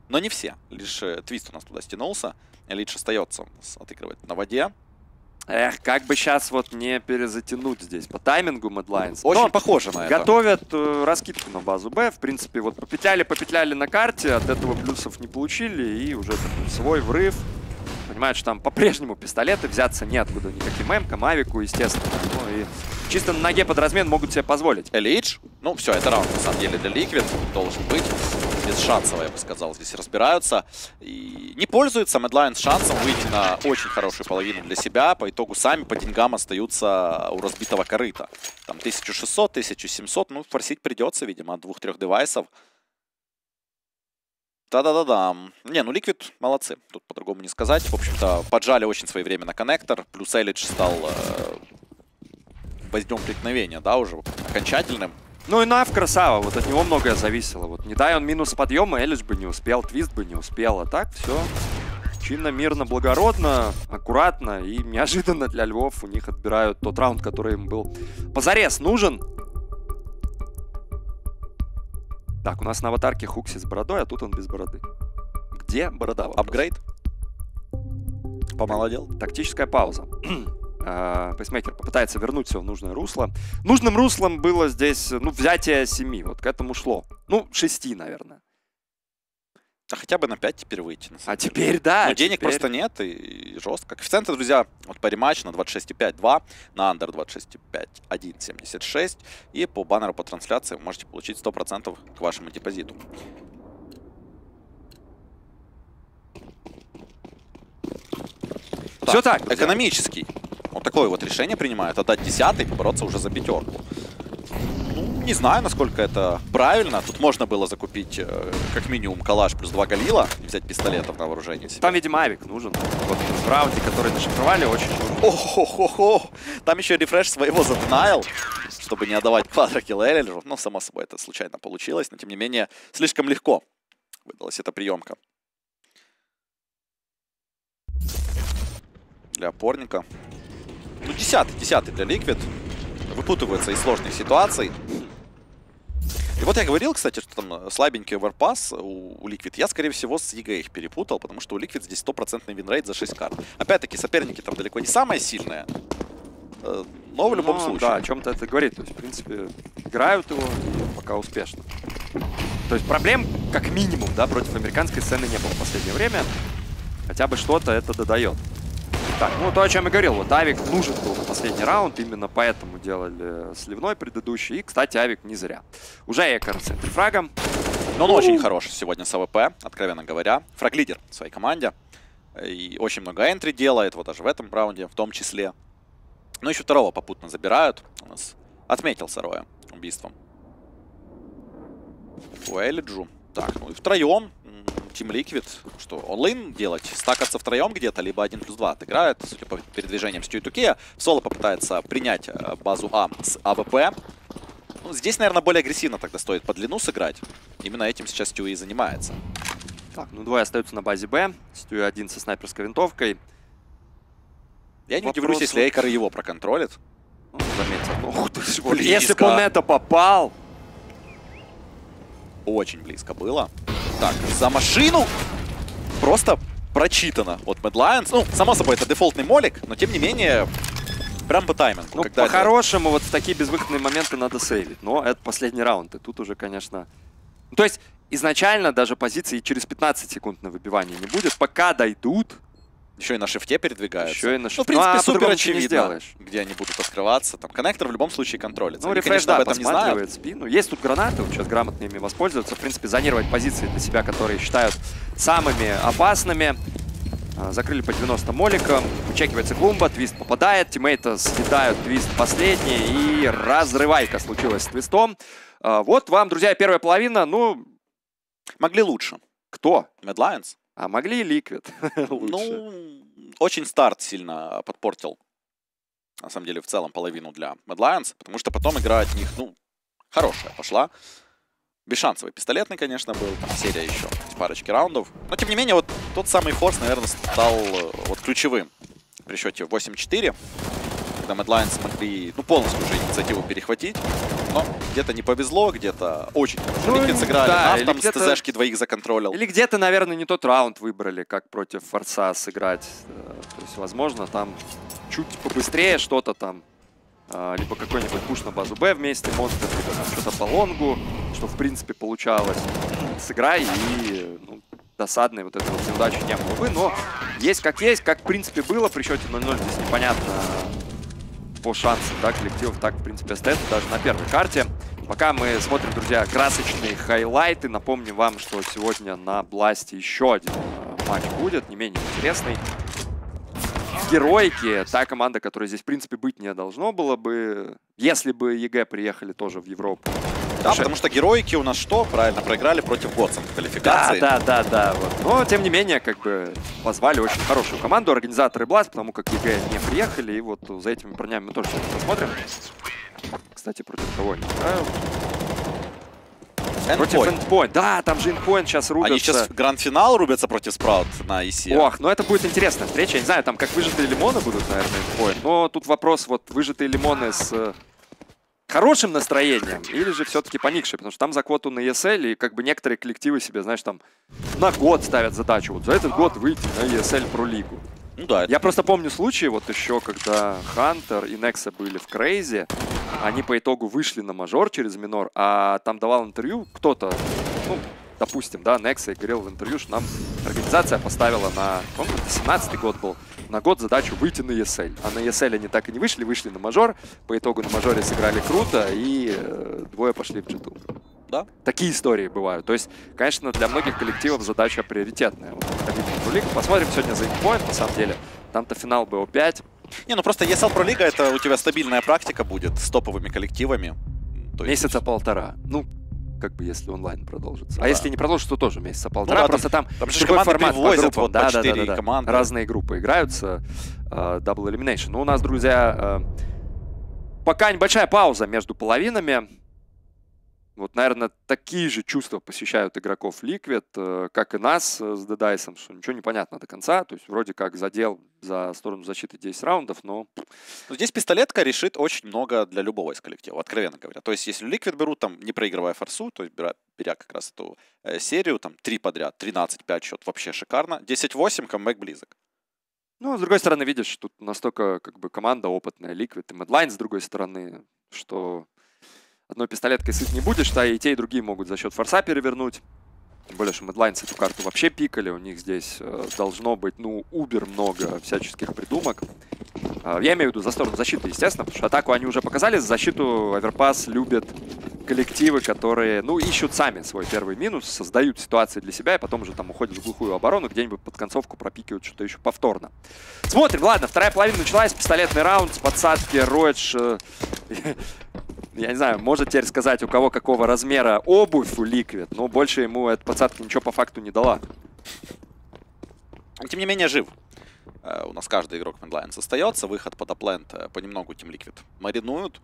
но не все. Лишь твист у нас туда стянулся, Elidge остается у нас отыгрывать на воде. Эх, как бы сейчас вот не перезатянуть здесь по таймингу Mad Lions. Очень похоже на это. Готовят раскидку на базу Б. В принципе, вот попетляли на карте, от этого плюсов не получили. И уже свой врыв. Понимают, что там по-прежнему пистолеты взяться неоткуда. Никаким эмкам, авику, естественно. Ну и чисто на ноге под размен могут себе позволить. Elidge. Ну все, это раунд, на самом деле, для Liquid. Должен быть. Без шансов, я бы сказал, здесь разбираются. И не пользуются Mad Lions шансом выйти на очень хорошую половину для себя. По итогу сами по деньгам остаются у разбитого корыта. Там 1600, 1700, ну, форсить придется, видимо, от 2-3 девайсов. Да-да-да-да. Не, ну, Liquid молодцы, тут по-другому не сказать. В общем-то, поджали очень своевременно коннектор. Плюс Elidge стал гвоздем преткновения, да, уже окончательным. Ну и Нав красава, вот от него многое зависело. Вот не дай он минус подъема, Elidge бы не успел, твист бы не успел. А так все чинно, мирно, благородно, аккуратно и неожиданно для львов у них отбирают тот раунд, который им был позарез нужен. Так, у нас на аватарке Хукси с бородой, а тут он без бороды. Где борода? Апгрейд? Помолодел. Тактическая пауза. Пейсмейкер попытается вернуть все в нужное русло. Нужным руслом было здесь, ну, взятие 7, вот к этому шло. Ну, 6, наверное. А хотя бы на 5 теперь выйти. А теперь, да. Но денег просто нет, и жестко. Коэффициенты, друзья, вот по рематчу на 26,5-2, на андер 26,5-1,76. И по баннеру по трансляции вы можете получить 100% к вашему депозиту. Все так, экономический. Вот такое вот решение принимают. Отдать 10-й, побороться уже за пятерку. Ну, не знаю, насколько это правильно. Тут можно было закупить как минимум калаш плюс 2 галила и взять пистолетов на вооружение себе. Там, видимо, авик нужен. Вот в раунде, который дешифровали, очень нужен. О-хо-хо-хо! Там еще Рефреш своего заднаил, чтобы не отдавать квадрокилл Элиджу. Ну, само собой, это случайно получилось, но, тем не менее, слишком легко выдалась эта приемка для опорника. Ну, 10-й для Liquid. Выпутывается из сложных ситуаций. И вот я говорил, кстати, что там слабенький оверпас у Liquid. Я, скорее всего, с EG их перепутал, потому что у Liquid здесь 100% винрейт за 6 карт. Опять-таки, соперники там далеко не самые сильные, но в любом случае. Да, о чем-то это говорит. То есть, в принципе, играют его пока успешно. То есть проблем, как минимум, да, против американской сцены не было в последнее время. Хотя бы что-то это додает. Так, ну то, о чем я говорил, вот Авик нужен был на последний раунд, именно поэтому делали сливной предыдущий. И, кстати, Авик не зря. Уже Aicar с фрагом. Но он очень хороший сегодня с АВП, откровенно говоря. Фраг-лидер в своей команде. И очень много энтри делает, вот даже в этом раунде в том числе. Ну еще второго попутно забирают. У нас отметился Роя убийством. По Элиджу. Так, ну и втроем. Team Liquid, что онлайн делать, стакаться втроем где-то, либо 1+2 отыграют, судя по передвижениям Стью и Тукея. В соло попытается принять базу А с АВП. Ну, здесь, наверное, более агрессивно тогда стоит по длину сыграть. Именно этим сейчас Стью и занимается. Так, ну двое остаются на базе Б. Стью один со снайперской винтовкой. Я не удивлюсь, если Aicar его проконтролит. Ну, заметил. Ух ты ж, близко. Если бы он это попал! Очень близко было. Так, за машину просто прочитано от Mad Lions. Ну, само собой, это дефолтный молик, но тем не менее, прям по таймингу. Ну, по-хорошему, вот в такие безвыходные моменты надо сейвить. Но это последний раунд, и тут уже, конечно... Ну, то есть, изначально даже позиции через 15 секунд на выбивание не будет. Пока дойдут... Еще и на шифте передвигаются. Еще и на шифте. Ну, в принципе, супер очевидно, где они будут открываться. Там коннектор в любом случае контролится. Ну, Refresh, да, об этом не знают. Спину. Есть тут гранаты, вот сейчас грамотно ими воспользоваться. В принципе, зонировать позиции для себя, которые считают самыми опасными. Закрыли по 90 моликам. Учекивается клумба, твист попадает. Тиммейта съедают, твист последний. И разрывайка случилась с твистом. Вот вам, друзья, первая половина. Ну, могли лучше. Кто? Mad Lions. А могли и Liquid лучше. Ну, очень старт сильно подпортил, на самом деле, в целом половину для Mad Lions, потому что потом игра от них, ну, хорошая пошла. Бесшансовый пистолетный, конечно, был, там серия еще, парочки раундов. Но, тем не менее, вот тот самый форс, наверное, стал вот ключевым при счете 8-4, когда Mad Lions смогли, ну, полностью уже инициативу перехватить. Но где-то не повезло, где-то очень хорошо Liquid сыграли, да, Nav там с ТЗшки двоих законтролил. Или где-то, наверное, не тот раунд выбрали, как против Форса сыграть. То есть, возможно, там чуть побыстрее что-то там. Либо какой-нибудь пуш на базу Б вместе, монстр, либо там что-то по лонгу, что, в принципе, получалось. Сыграй, и ну, досадной вот этой вот неудачи не было бы. Но есть, как в принципе было, при счете 0-0 здесь непонятно по шансам, да, коллективов так, в принципе, остается даже на первой карте. Пока мы смотрим, друзья, красочные хайлайты. Напомню вам, что сегодня на Бласте еще один матч будет, не менее интересный. В Героике та команда, которая здесь, в принципе, быть не должно было бы, если бы ЕГЭ приехали тоже в Европу. Да, потому что Героики у нас что? Правильно, проиграли против Готсом в квалификации. Да. Вот. Но, тем не менее, как бы позвали очень хорошую команду, организаторы Blast, потому как ЕГЭ не приехали, и вот за этими парнями мы тоже посмотрим. Кстати, против кого они играют? Против Endpoint. Да, там же Endpoint сейчас рубятся. Они сейчас в гранд-финал рубятся против Спраут на ESL. Ох, ну это будет интересная встреча. Я не знаю, там как выжатые лимоны будут, наверное, Endpoint. Но тут вопрос, вот выжатые лимоны с... хорошим настроением, или же все-таки поникшие, потому что там за квоту на ESL, и как бы некоторые коллективы себе, знаешь, там на год ставят задачу, вот за этот год выйти на ESL про лигу. Ну да. Я просто помню случаи, вот еще, когда Хантер и Nexa были в Крейзе, они по итогу вышли на мажор через минор, а там давал интервью кто-то, ну, допустим, да, Nexa, и говорил в интервью, что нам организация поставила на, по-моему, 17-й год был, на год задачу выйти на ESL. А на ESL они так и не вышли, вышли на мажор. По итогу на мажоре сыграли круто, и двое пошли в джиту. Да. Такие истории бывают. То есть, конечно, для многих коллективов задача приоритетная. Вот, посмотрим сегодня за Endpoint, на самом деле. Там-то финал BO5. Не, ну просто ESL Pro League, это у тебя стабильная практика будет с топовыми коллективами. То есть... Месяца полтора. Ну, как бы, если онлайн продолжится. А да, если не продолжится, то тоже месяца полтора. Ну, да, просто там же команды привозят, по да, 4 да. команды. Разные группы играются. Double Elimination. Ну, у нас, друзья, пока небольшая пауза между половинами. Вот, наверное, такие же чувства посещают игроков Liquid, как и нас с The Dice'ом, что ничего не понятно до конца. То есть вроде как задел за сторону защиты 10 раундов, но... Здесь пистолетка решит очень много для любого из коллектива, откровенно говоря. То есть если Liquid берут, там, не проигрывая форсу, то есть беря как раз эту серию, там, 3 подряд, 13-5 счет, вообще шикарно. 10-8, камбэк близок. Ну, с другой стороны, видишь, тут настолько как бы команда опытная, Liquid и Mad Lions, с другой стороны, что... Одной пистолеткой сыт не будешь, а и те, и другие могут за счет форса перевернуть. Тем более, что Mad Lions эту карту вообще пикали. У них здесь должно быть, ну, убер много всяческих придумок. Я имею в виду за сторону защиты, естественно, потому что атаку они уже показали. Защиту Overpass любят коллективы, которые, ну, ищут сами свой первый минус, создают ситуации для себя, и потом уже там уходят в глухую оборону, где-нибудь под концовку пропикивают что-то еще повторно. Смотрим, ладно, вторая половина началась, пистолетный раунд с подсадки, Роидж... Я не знаю, может теперь сказать, у кого какого размера обувь у Liquid, но больше ему эта подсадка ничего по факту не дала. Тем не менее, жив. У нас каждый игрок Mad Lions остается. Выход под аплент понемногу Team Liquid маринуют.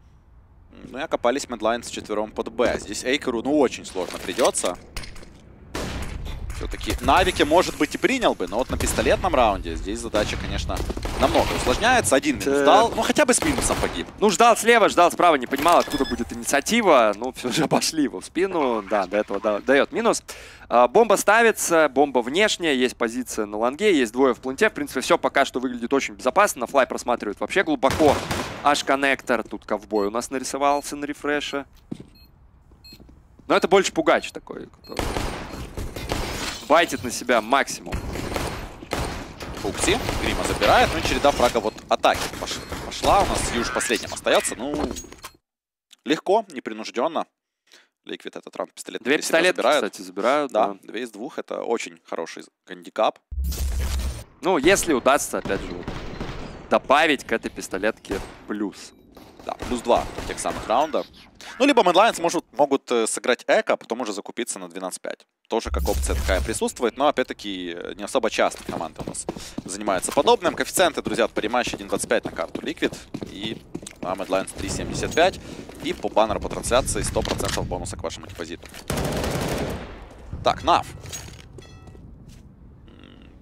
Ну и окопались Mad Lions вчетвером под Б. Здесь Эйкеру, ну, очень сложно придется. Все-таки навики, может быть, и принял бы, но вот на пистолетном раунде здесь задача, конечно, намного усложняется. Один минус дал, ну хотя бы с минусом погиб. Ну, ждал слева, ждал справа, не понимал, откуда будет инициатива. Ну, все же обошли его в спину. Да, до этого дает минус. Бомба ставится, бомба внешняя, есть позиция на лонге, есть двое в планте. В принципе, все пока что выглядит очень безопасно. На флай просматривают вообще глубоко. Аж коннектор, тут ковбой у нас нарисовался на рефреше. Но это больше пугач такой, кто... Байтит на себя максимум. Фукси. Грима забирает. Ну и череда фрага вот атаки пошла. У нас Юж последним остается. Ну, легко, непринужденно. Liquid этот раунд пистолет. Две пистолеты, кстати, забирают. Да, две из двух. Это очень хороший гандикап. Ну, если удастся, опять же, добавить к этой пистолетке плюс. Да, плюс 2 тех самых раундов. Ну, либо Mad Lions могут сыграть эко, а потом уже закупиться на 12-5. Тоже как опция такая присутствует, но, опять-таки, не особо часто команды у нас занимаются подобным. Коэффициенты, друзья, по рематчу 1.25 на карту Liquid и Mad Lions 3.75. И по баннеру по трансляции 100% бонуса к вашему депозиту. Так, Nav.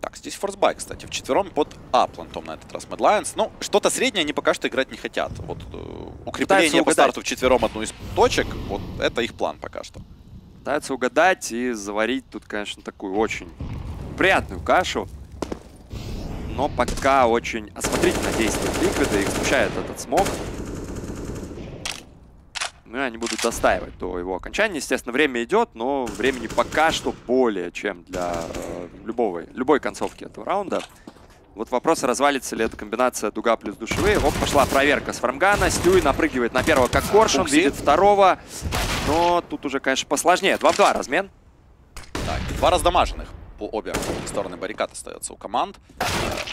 Так, здесь форсбай, кстати, вчетвером под А-плантом на этот раз Mad Lions. Ну, что-то среднее они пока что играть не хотят. Вот укрепление по старту вчетвером одну из точек, вот это их план пока что. Пытаются угадать и заварить тут, конечно, такую очень приятную кашу. Но пока очень осмотрительно действует Liquid, и их смущает этот смог. Ну, они будут достаивать до его окончания. Естественно, время идет, но времени пока что более, чем для любой концовки этого раунда. Вот вопрос, развалится ли эта комбинация дуга плюс душевые. Вот пошла проверка с фармгана. Стюи напрыгивает на первого как коршун, видит второго. Но тут уже, конечно, посложнее. 2 в 2 размен. Так, 2 раздамаженных. По обе стороны баррикад остается у команд.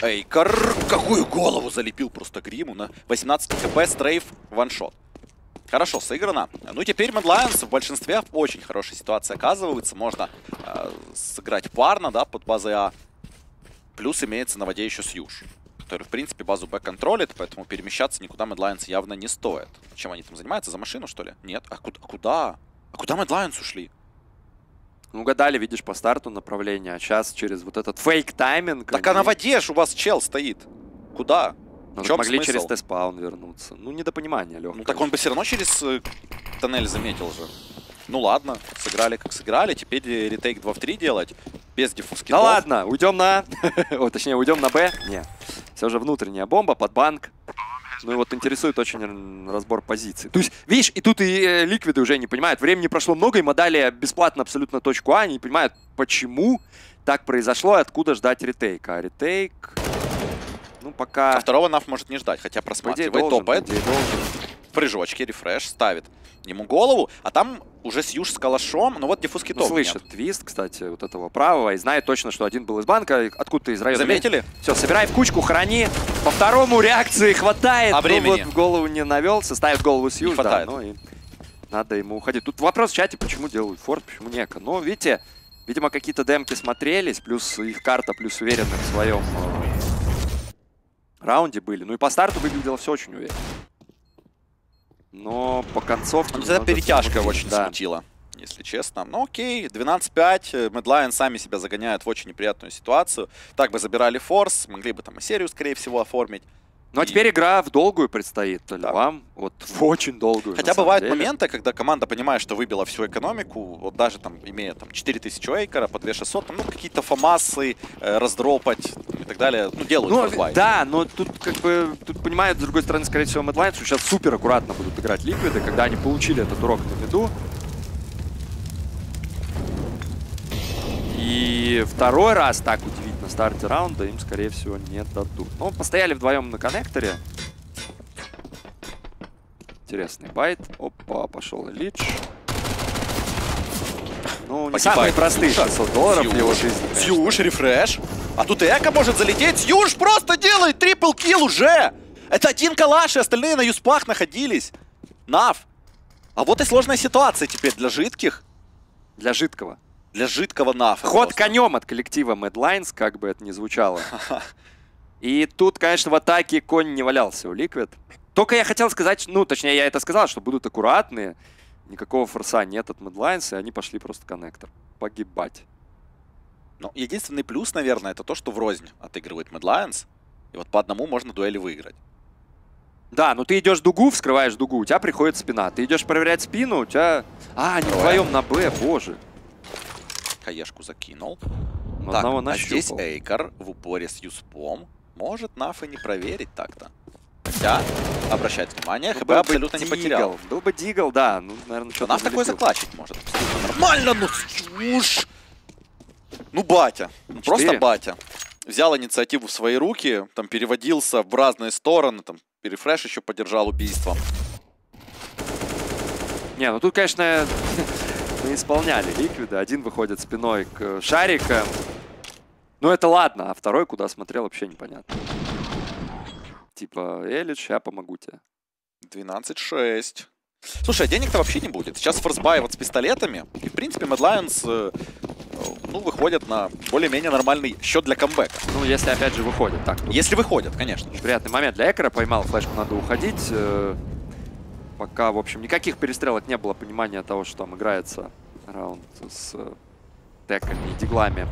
Aicar, какую голову залепил просто Гриму. На 18 хп, стрейф, ваншот. Хорошо сыграно. Ну, теперь Mad Lions в большинстве в очень хорошей ситуации оказываются. Можно сыграть парно, да, под базой А. Плюс имеется на воде еще Сьюж, который, в принципе, базу Б контролит, поэтому перемещаться никуда Mad Lions явно не стоит. Чем они там занимаются? За машину, что ли? Нет. А куда? А куда Mad Lions ушли? Ну, угадали, видишь, по старту направление, а сейчас через вот этот фейк-тайминг... Так а на воде ж у вас чел стоит. Куда? Но могли смысл? Через Т-спаун вернуться. Ну, недопонимание, Лёха. Ну, так он бы все равно через тоннель заметил же. Ну, ладно. Сыграли, как сыграли. Теперь ретейк 2 в 3 делать. Без дефускитов. Да ладно, уйдем на... Точнее, уйдем на Б. Нет. Все же внутренняя бомба под банк. Ну, и вот интересует очень разбор позиций. То есть, видишь, и тут и Ликвиды уже не понимают. Времени прошло много, им отдали бесплатно абсолютно точку А. Они не понимают, почему так произошло и откуда ждать ретейка. А ретейк... Ну, пока... А второго Nav может не ждать, хотя просматривает, топает. В прыжочке рефреш ставит ему голову, а там уже Сьюж с калашом, но вот диффуз китов слышит твист, кстати, вот этого правого, и знает точно, что один был из банка, откуда-то из района. Заметили? Все, собирай в кучку, храни. По второму реакции хватает, а времени? Ну вот голову не навелся, ставит голову Сьюж, да, ну и надо ему уходить. Тут вопрос в чате, почему делают форт, почему неко. Но, видите, видимо, какие-то демки смотрелись, плюс их карта, плюс уверенность в своем... раунде были. Ну и по старту выглядело все очень уверенно. Но по концовке... Вот эта перетяжка очень смутила. если честно. Но окей, 12-5, Mad Lions сами себя загоняют в очень неприятную ситуацию. Так бы забирали форс, могли бы там и серию, скорее всего, оформить. Ну а теперь игра в долгую предстоит, да. Вам вот в очень долгую. Хотя бывают моменты, когда команда понимает, что выбила всю экономику, вот даже там, имея там 4000 Aicar, по 2600, там, ну какие-то фамасы раздропать и так далее, ну делают. Ну, да, но тут как бы, тут понимают, с другой стороны, скорее всего, Mad Lions, что сейчас супер аккуратно будут играть Liquid, и когда они получили этот урок на виду. И второй раз так удивительно. На старте раунда им, скорее всего, не дадут. Ну, постояли вдвоем на коннекторе. Интересный байт. Опа, пошел Элидж. Ну, не самые простые $600 в его жизни. Сьюш, рефреш. А тут Эко может залететь. Сьюш просто делает трипл килл уже. Это один калаш, и остальные на юспах находились. Нав. А вот и сложная ситуация теперь для жидких. Для жидкого. Для жидкого Нафа. Ход просто конем от коллектива Mad Lions, как бы это ни звучало. И тут, конечно, в атаке конь не валялся у Liquid. Только я хотел сказать, ну, точнее, я это сказал, что будут аккуратные. Никакого форса нет от Mad Lions, и они пошли просто коннектор. Погибать. Ну, единственный плюс, наверное, это то, что врознь отыгрывает Mad Lions. И вот по одному можно дуэли выиграть. Да, ну ты идешь дугу, вскрываешь дугу, у тебя приходит спина. Ты идешь проверять спину, у тебя... А, они вдвоем на Б, боже. Каешку закинул. Но так, а здесь Aicar в упоре с юспом. Может, Наф и не проверить так-то. Хотя, обращает внимание, ХБ абсолютно не потерял. Был бы дигл, да. Ну, наверное, что-то Наф такой заклачить может. Нормально, ну чушь! Ну, батя. 4. Просто батя. Взял инициативу в свои руки, там переводился в разные стороны, там перефреш еще поддержал убийством. Не, ну тут, конечно... Мы исполняли Ликвида. Один выходит спиной к шарикам. Ну это ладно, а второй куда смотрел, вообще непонятно. Типа, Элидж, я помогу тебе. 12-6. Слушай, а денег-то вообще не будет. Сейчас форсбай вот с пистолетами. И в принципе Mad Lions, ну, выходят на более-менее нормальный счет для камбэка. Ну, если опять же выходят. Так, если выходят, конечно. Приятный момент для Aicar. Поймал флешку, надо уходить. Пока, в общем, никаких перестрелок не было, понимания того, что там играется раунд с теками и диглами.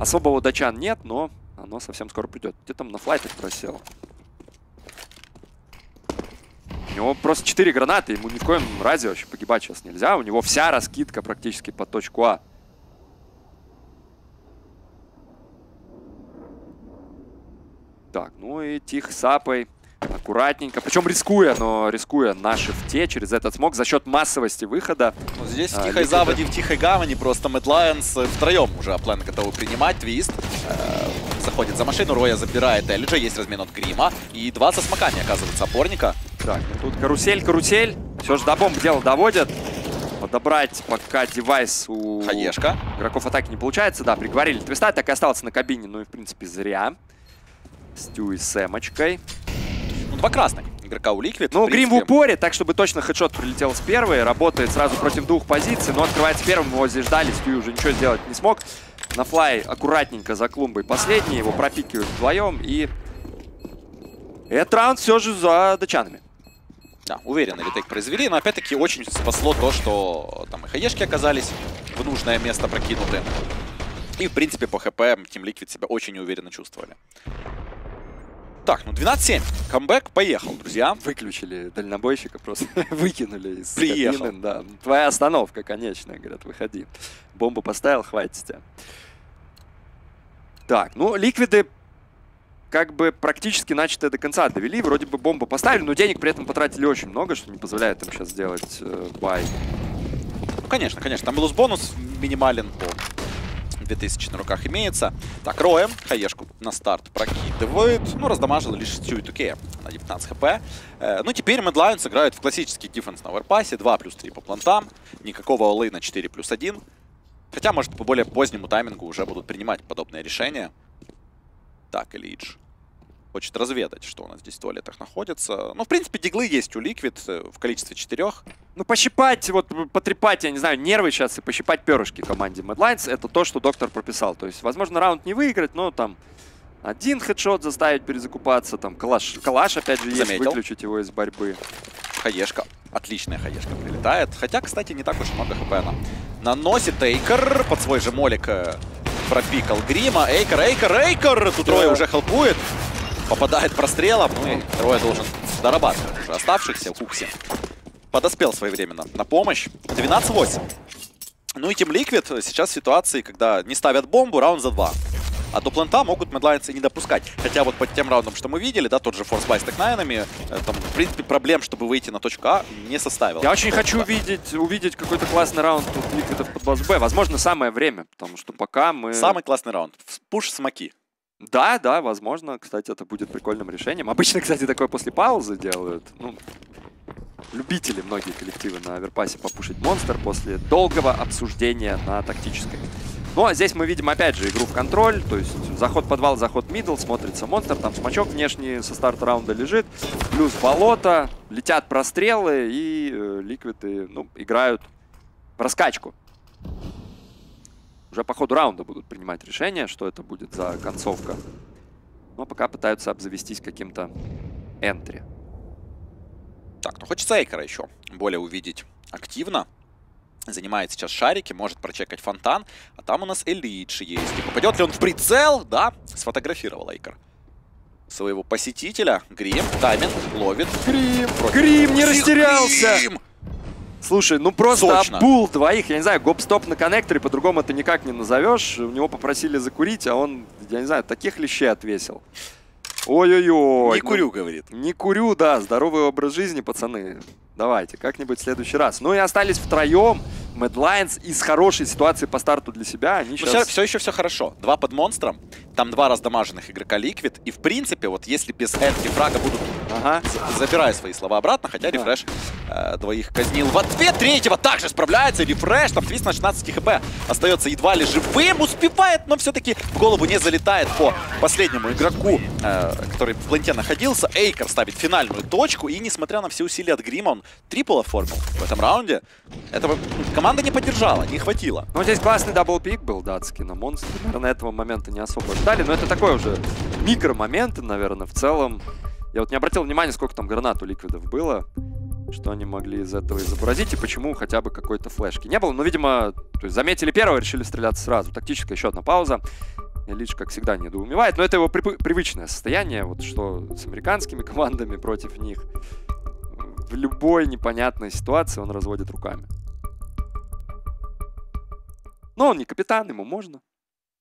Особого дачан нет, но оно совсем скоро придет. Где там на флайтах просел? У него просто 4 гранаты, ему ни в коем разе вообще погибать сейчас нельзя. У него вся раскидка практически под точку А. Так, ну и тихо сапой. Аккуратненько, причем рискуя, но рискуя на шифте через этот смог за счет массовости выхода. Ну, здесь в тихой заводе, в тихой гавани просто Mad Lions втроем уже оплен готовы принимать. Твист заходит за машину, Роя забирает Элиджа, есть размен от Грима. И два со смоками оказывается опорника. Так, тут карусель, карусель. Все же до бомб дело доводят. Подобрать пока девайс у Хаешка. Игроков атаки не получается. Да, приговорили Твиста, так и остался на кабине. Ну и в принципе зря. Стюи с эмочкой. Ну, два красных игрока у Liquid. Ну, Грим в упоре, так, чтобы точно хедшот прилетел с первой. Работает сразу против двух позиций, но открывается первым. Его здесь ждали, Стюи уже ничего сделать не смог. На флай аккуратненько за клумбой последний. Его пропикивают вдвоем. И этот раунд все же за дачанами. Да, уверенно ретейк произвели. Но, опять-таки, очень спасло то, что там и хаешки оказались в нужное место прокинуты. И, в принципе, по ХП Team Liquid себя очень неуверенно чувствовали. Так, ну 12-7. Камбэк поехал, друзья. Выключили дальнобойщика, просто выкинули из кабины. Да. Твоя остановка, конечно, говорят, выходи. Бомбу поставил, хватит тебя. Так, ну, Ликвиды как бы практически начатое до конца довели. Вроде бы бомбу поставили, но денег при этом потратили очень много, что не позволяет им сейчас сделать бай. Ну, конечно, конечно. Там луз-бонус минимален по... 2000 на руках имеется. Так, Роем хаешку на старт прокидывают. Ну, раздамажил лишь Стюи Тукея на 19 хп. Ну, теперь Mad Lions играют в классический диффенс на оверпассе. 2+3 по плантам. Никакого олы на 4+1. Хотя, может, по более позднему таймингу уже будут принимать подобные решения. Так, Элидж хочет разведать, что у нас здесь в туалетах находится. Ну, в принципе, диглы есть у Liquid в количестве 4. Ну, пощипать, вот потрепать, я не знаю, нервы сейчас и пощипать перышки команде Mad Lions — это то, что доктор прописал. То есть, возможно, раунд не выиграть, но там Один хедшот заставить перезакупаться, там, калаш опять же есть, выключить его из борьбы. Хаешка. Отличная хаешка прилетает. Хотя, кстати, не так уж много хп она. Наносит Aicar под свой же молик. Пропикал Грима. Aicar! Тут Роя уже хелпует. Попадает прострелом. Ну и Роя должен дорабатывать уже оставшихся. Хукси подоспел своевременно на помощь. 12-8. Ну и Team Liquid сейчас в ситуации, когда не ставят бомбу, раунд за 2. А до плента могут Mad Lions и не допускать. Хотя вот под тем раундом, что мы видели, да, тот же Force Buy с Тек-9, там, в принципе, проблем, чтобы выйти на точку А, не составило. Я очень хочу увидеть какой-то классный раунд у Ликвидов под базу Б. Возможно, самое время, потому что пока мы... Самый классный раунд. Пуш-смоки. Да, да, возможно. Кстати, это будет прикольным решением. Обычно, кстати, такое после паузы делают. Ну, любители многие коллективы на Оверпассе попушить монстр после долгого обсуждения на тактической. Ну, а здесь мы видим, опять же, игру в контроль, то есть заход подвал, заход мидл, смотрится монстр, там смачок внешний со старта раунда лежит, плюс болото, летят прострелы, и ликвиды, ну, играют в раскачку. Уже по ходу раунда будут принимать решение, что это будет за концовка, но пока пытаются обзавестись каким-то энтри. Так, ну хочется Aicar еще более увидеть активно. Занимает сейчас шарики, может прочекать фонтан. А там у нас Elidge есть. И попадет ли он в прицел? Да, сфотографировал Aicar своего посетителя. Грим, тайминг, ловит. Грим не растерялся! Грим! Слушай, ну просто обул двоих. Я не знаю, гоп-стоп на коннекторе, по-другому это никак не назовешь. У него попросили закурить, а он, я не знаю, таких лещей отвесил. Ой-ой-ой. Не курю, говорит. Не курю, да. Здоровый образ жизни, пацаны. Давайте, как-нибудь в следующий раз. Ну и остались втроем. Mad Lions из хорошей ситуации по старту для себя. Они сейчас... все еще хорошо. Два под монстром. Там два раздамаженных игрока Liquid. И в принципе, вот если без энки фрага будут... Ага. Забираю свои слова обратно, хотя да. Refresh двоих казнил. В ответ третьего также справляется. Refresh, там Twist на 16 хп. Остается едва ли живым. Успевает, но все-таки в голову не залетает по последнему игроку, который в пленте находился. Aicar ставит финальную точку. И несмотря на все усилия от Грима, он трипл оформил в этом раунде. Этого команда не поддержала, не хватило. Ну, здесь классный даблпик был датский на монстре. Наверное, этого момента не особо ждали. Но это такой уже микромомент, наверное, в целом. Я вот не обратил внимания, сколько там гранат у ликвидов было, что они могли из этого изобразить и почему хотя бы какой-то флешки не было. Но, видимо, то есть заметили первого, решили стреляться сразу. Тактическая еще одна пауза. Элидж, как всегда, недоумевает, но это его привычное состояние, вот что с американскими командами против них. В любой непонятной ситуации он разводит руками. Но он не капитан, ему можно.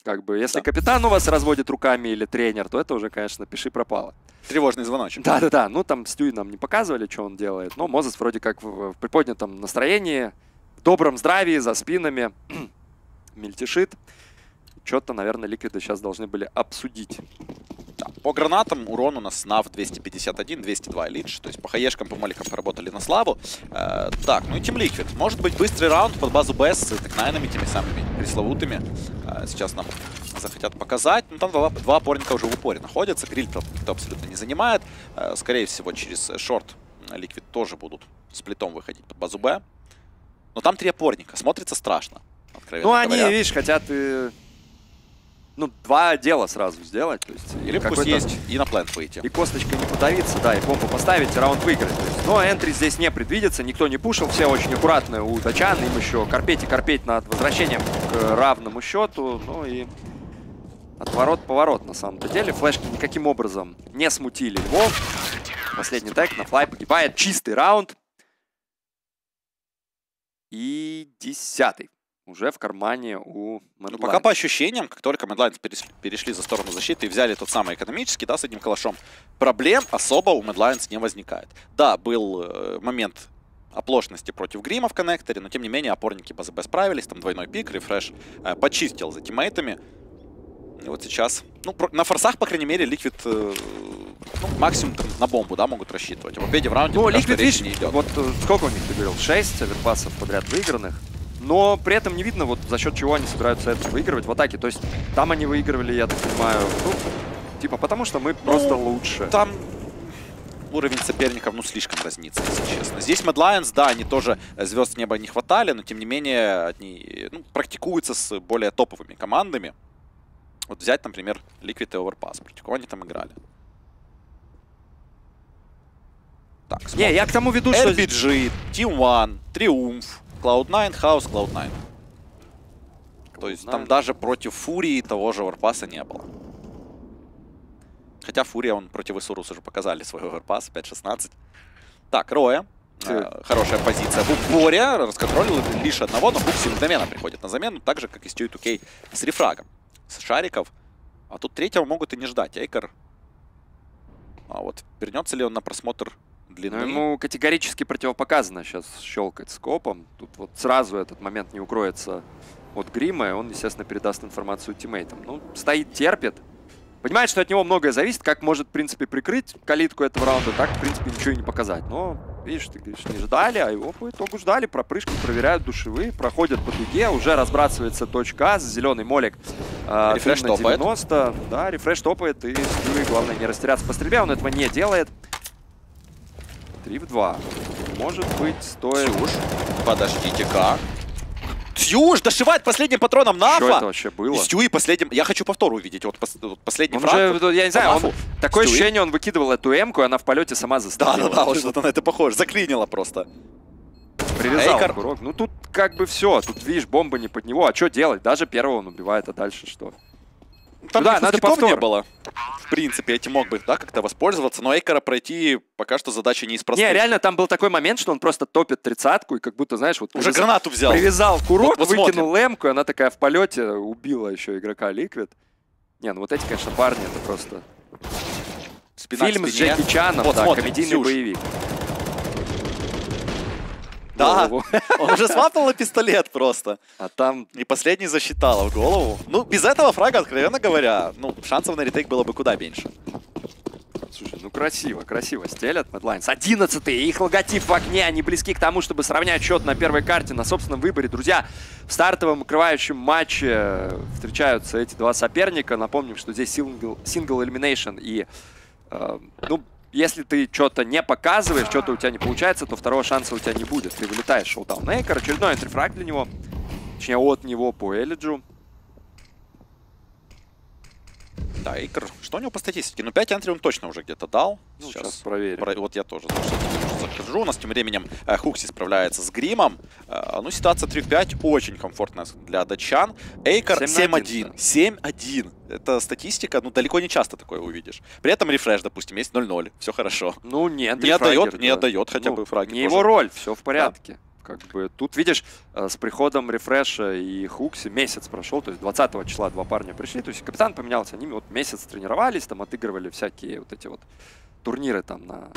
Как бы, если капитан у вас разводит руками или тренер, то это уже, конечно, пиши пропало. Тревожный звоночек. Да-да-да, ну там Стюи нам не показывали, что он делает, но Мозес вроде как в приподнятом настроении, в добром здравии, за спинами, мельтешит. Что-то, наверное, ликвиды сейчас должны были обсудить. Да. По гранатам урон у нас Nav 251, 202 Elidge. То есть по хаешкам, по моликам поработали на славу. Так, ну и Team Liquid. Может быть, быстрый раунд под базу Б с Тек-9, теми самыми пресловутыми. Сейчас нам захотят показать. Ну там два опорника уже в упоре находятся. Гриль никто абсолютно не занимает. Скорее всего, через шорт Liquid тоже будут с плитом выходить под базу Б. Но там три опорника. Смотрится страшно, откровенно говоря. Ну они, видишь, хотят... Ну, два дела сразу сделать, то есть... Или пусть есть и на плент выйти. И косточка не подавиться, да, и бомбу поставить, и раунд выиграть. Но энтри здесь не предвидится, никто не пушил, все очень аккуратные у датчан, им еще корпеть и корпеть над возвращением к равному счету, ну и... Отворот-поворот, на самом-то деле. Флешки никаким образом не смутили его. Последний тег на флай погибает, чистый раунд. И 10-й. Уже в кармане у Mad Lions. Ну, пока по ощущениям, как только Mad Lions перешли за сторону защиты и взяли тот самый экономический, да, с одним калашом, проблем особо у Mad Lions не возникает. Да, был момент оплошности против Грима в коннекторе, но тем не менее опорники базы Б справились, там двойной пик, Refresh почистил за тиммейтами. И вот сейчас, ну, на форсах, по крайней мере, Liquid, ну, максимум там, на бомбу, да, могут рассчитывать. А в победе в раунде, ну, Liquid, видишь, не идет. Вот сколько у них, ты говорил, 6 оверпасов подряд выигранных. Но при этом не видно, вот за счет чего они собираются это выигрывать в атаке. То есть там они выигрывали, я так понимаю, ну, типа потому что мы просто лучше. Там уровень соперников, ну, слишком разнится, если честно. Здесь Mad Lions, да, они тоже звезд с неба не хватали, но тем не менее они, ну, практикуются с более топовыми командами. Вот взять, например, Liquid и Overpass. Против кого они там играли? Так, смотрим. Не, я к тому веду, что... RPG, Team One, Triumpf, Cloud9, House, Cloud9. То есть там даже против Фурии того же Overpass'а не было. Хотя Фурия, он против Исурус уже показали свой Overpass, 5-16. Так, Роя. Хорошая позиция в упоре. Расконтролил лишь одного, но Huksi мгновенно приходит на замену. Так же, как и Stewey 2K с рефрагом. С шариков. А тут третьего могут и не ждать. Aicar. А вот вернется ли он на просмотр длины? Ну, ему категорически противопоказано сейчас щелкать скопом. Тут вот сразу этот момент не укроется от Гримма. И он, естественно, передаст информацию тиммейтам. Ну, стоит, терпит. Понимает, что от него многое зависит. Как может, в принципе, прикрыть калитку этого раунда, так, в принципе, ничего и не показать. Но... Видишь, ты говоришь, не ждали, а его по итогу ждали. Пропрыжку проверяют душевые, проходят по дуге, уже разбрасывается точка А, зеленый молик. Рефреш топает. 90. Да, рефреш топает, и Stewey, главное, не растеряться по стрельбе, он этого не делает. 3 в 2. Может быть, стоит... Сюж, подождите-ка. Сьюж дошивает последним патроном Нафа. Что это вообще было? Stewey последним... Я хочу повтор увидеть. Вот, последний он фраг. Же, я не знаю, он... Такое Stewey. Ощущение, он выкидывал эту эмку, и она в полете сама застряла. Да-да-да, вот что-то на это похоже. Заклинило просто. Привязал Aicar. Курок. Ну тут как бы все. Тут, видишь, бомба не под него. А что делать? Даже первого он убивает, а дальше что? Там да, надо повтор. Не было. В принципе, этим мог бы, да, как-то воспользоваться, но Aicar'а пройти пока что задача не из простых. Не, реально, там был такой момент, что он просто топит 30-ку и как будто, знаешь, вот... Уже гранату взял. Привязал курок, вот выкинул эмку, и она такая в полете убила еще игрока Liquid. Не, ну вот эти, конечно, парни, это просто... Спина фильм с Джеки Чаном, вот, да, смотрим, комедийный Сюж. Боевик. Да, он уже свапнул на пистолет просто. А там... И последний засчитало в голову. Ну, без этого фрага, откровенно говоря, ну, шансов на ретейк было бы куда меньше. Слушай, ну красиво, красиво стелят Mad Lions. 11-й, их логотип в огне, они близки к тому, чтобы сравнять счет на первой карте, на собственном выборе. Друзья, в стартовом укрывающем матче встречаются эти два соперника. Напомним, что здесь сингл элиминейшн и, ну... Если ты что-то не показываешь, что-то у тебя не получается, то второго шанса у тебя не будет. Ты вылетаешь в шоудаун. Aicar, очередной энтрифраг для него. Точнее, от него по Элиджу. Да, Aicar. Что у него по статистике? Ну, 5 энтри он точно уже где-то дал. Ну, сейчас проверим. Вот я тоже захожу. У нас тем временем Huksi справляется с Гримом. Ну, ситуация 3-5 очень комфортная для датчан. Aicar 7-1. 7-1. Это статистика, ну, далеко не часто такое увидишь. При этом рефреш, допустим, есть 0-0. Все хорошо. Ну, нет, не отдает, да. Не отдает хотя бы фраги. Не тоже. Его роль, все в порядке. Да. Как бы тут, видишь, с приходом рефреша и Huksi месяц прошел, то есть 20 числа два парня пришли, то есть капитан поменялся, они вот месяц тренировались, там отыгрывали всякие вот эти вот турниры там на...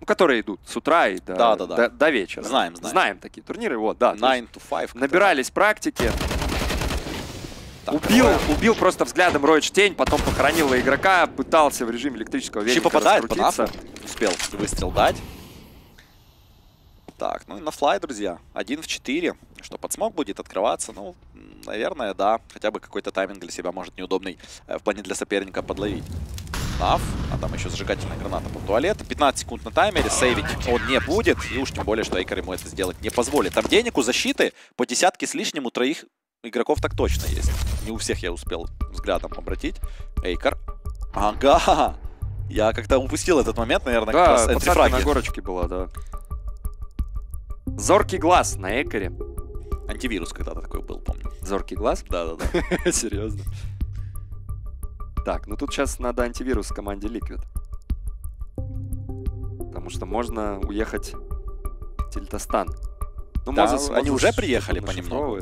Ну, которые идут с утра и до, до вечера. Знаем такие турниры, вот, да. 9 to 5. Набирались практики. Так, убил просто взглядом Roy тень, потом похоронил игрока, пытался в режиме электрического веника раскрутиться. Успел выстрел дать. Так, ну и на флай, друзья. 1 в 4. Что, подсмог будет открываться? Ну, наверное, да. Хотя бы какой-то тайминг для себя может неудобный в плане для соперника подловить. Нав, а там еще зажигательная граната под туалет. 15 секунд на таймере, сейвить он не будет. И уж тем более, что Aicar ему это сделать не позволит. Там денег у защиты по десятке с лишним у троих игроков так точно есть. Не у всех я успел взглядом обратить. Aicar. Ага! Я как-то упустил этот момент, наверное, да, как раз энтрифраги. Да, на горочке была, да. Зоркий глаз на Aicar'е. Антивирус когда-то такой был, помню. Зоркий глаз? Да-да-да. Серьезно. Так, ну тут сейчас надо антивирус в команде Liquid. Потому что можно уехать в Тильтостан. Ну, да, они уже приехали понемногу.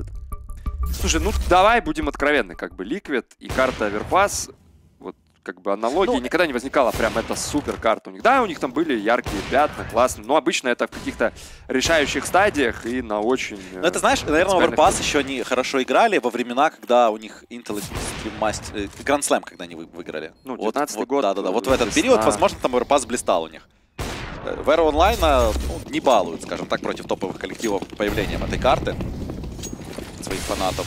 Слушай, ну давай будем откровенны, как бы Liquid и карта Overpass, вот как бы аналогии, ну, никогда не возникала прям эта супер карта у них. Да, у них там были яркие пятна, классные, но обычно это в каких-то решающих стадиях и на очень... Ну это, знаешь, наверное, Overpass еще они хорошо играли во времена, когда у них Intel и Grand Slam, когда они выиграли. Ну, 19-й год. Да-да-да, вот в этот период, возможно, там Overpass блистал у них. В Эра Онлайна не балуют, скажем так, против топовых коллективов появлением этой карты. Своих фанатов.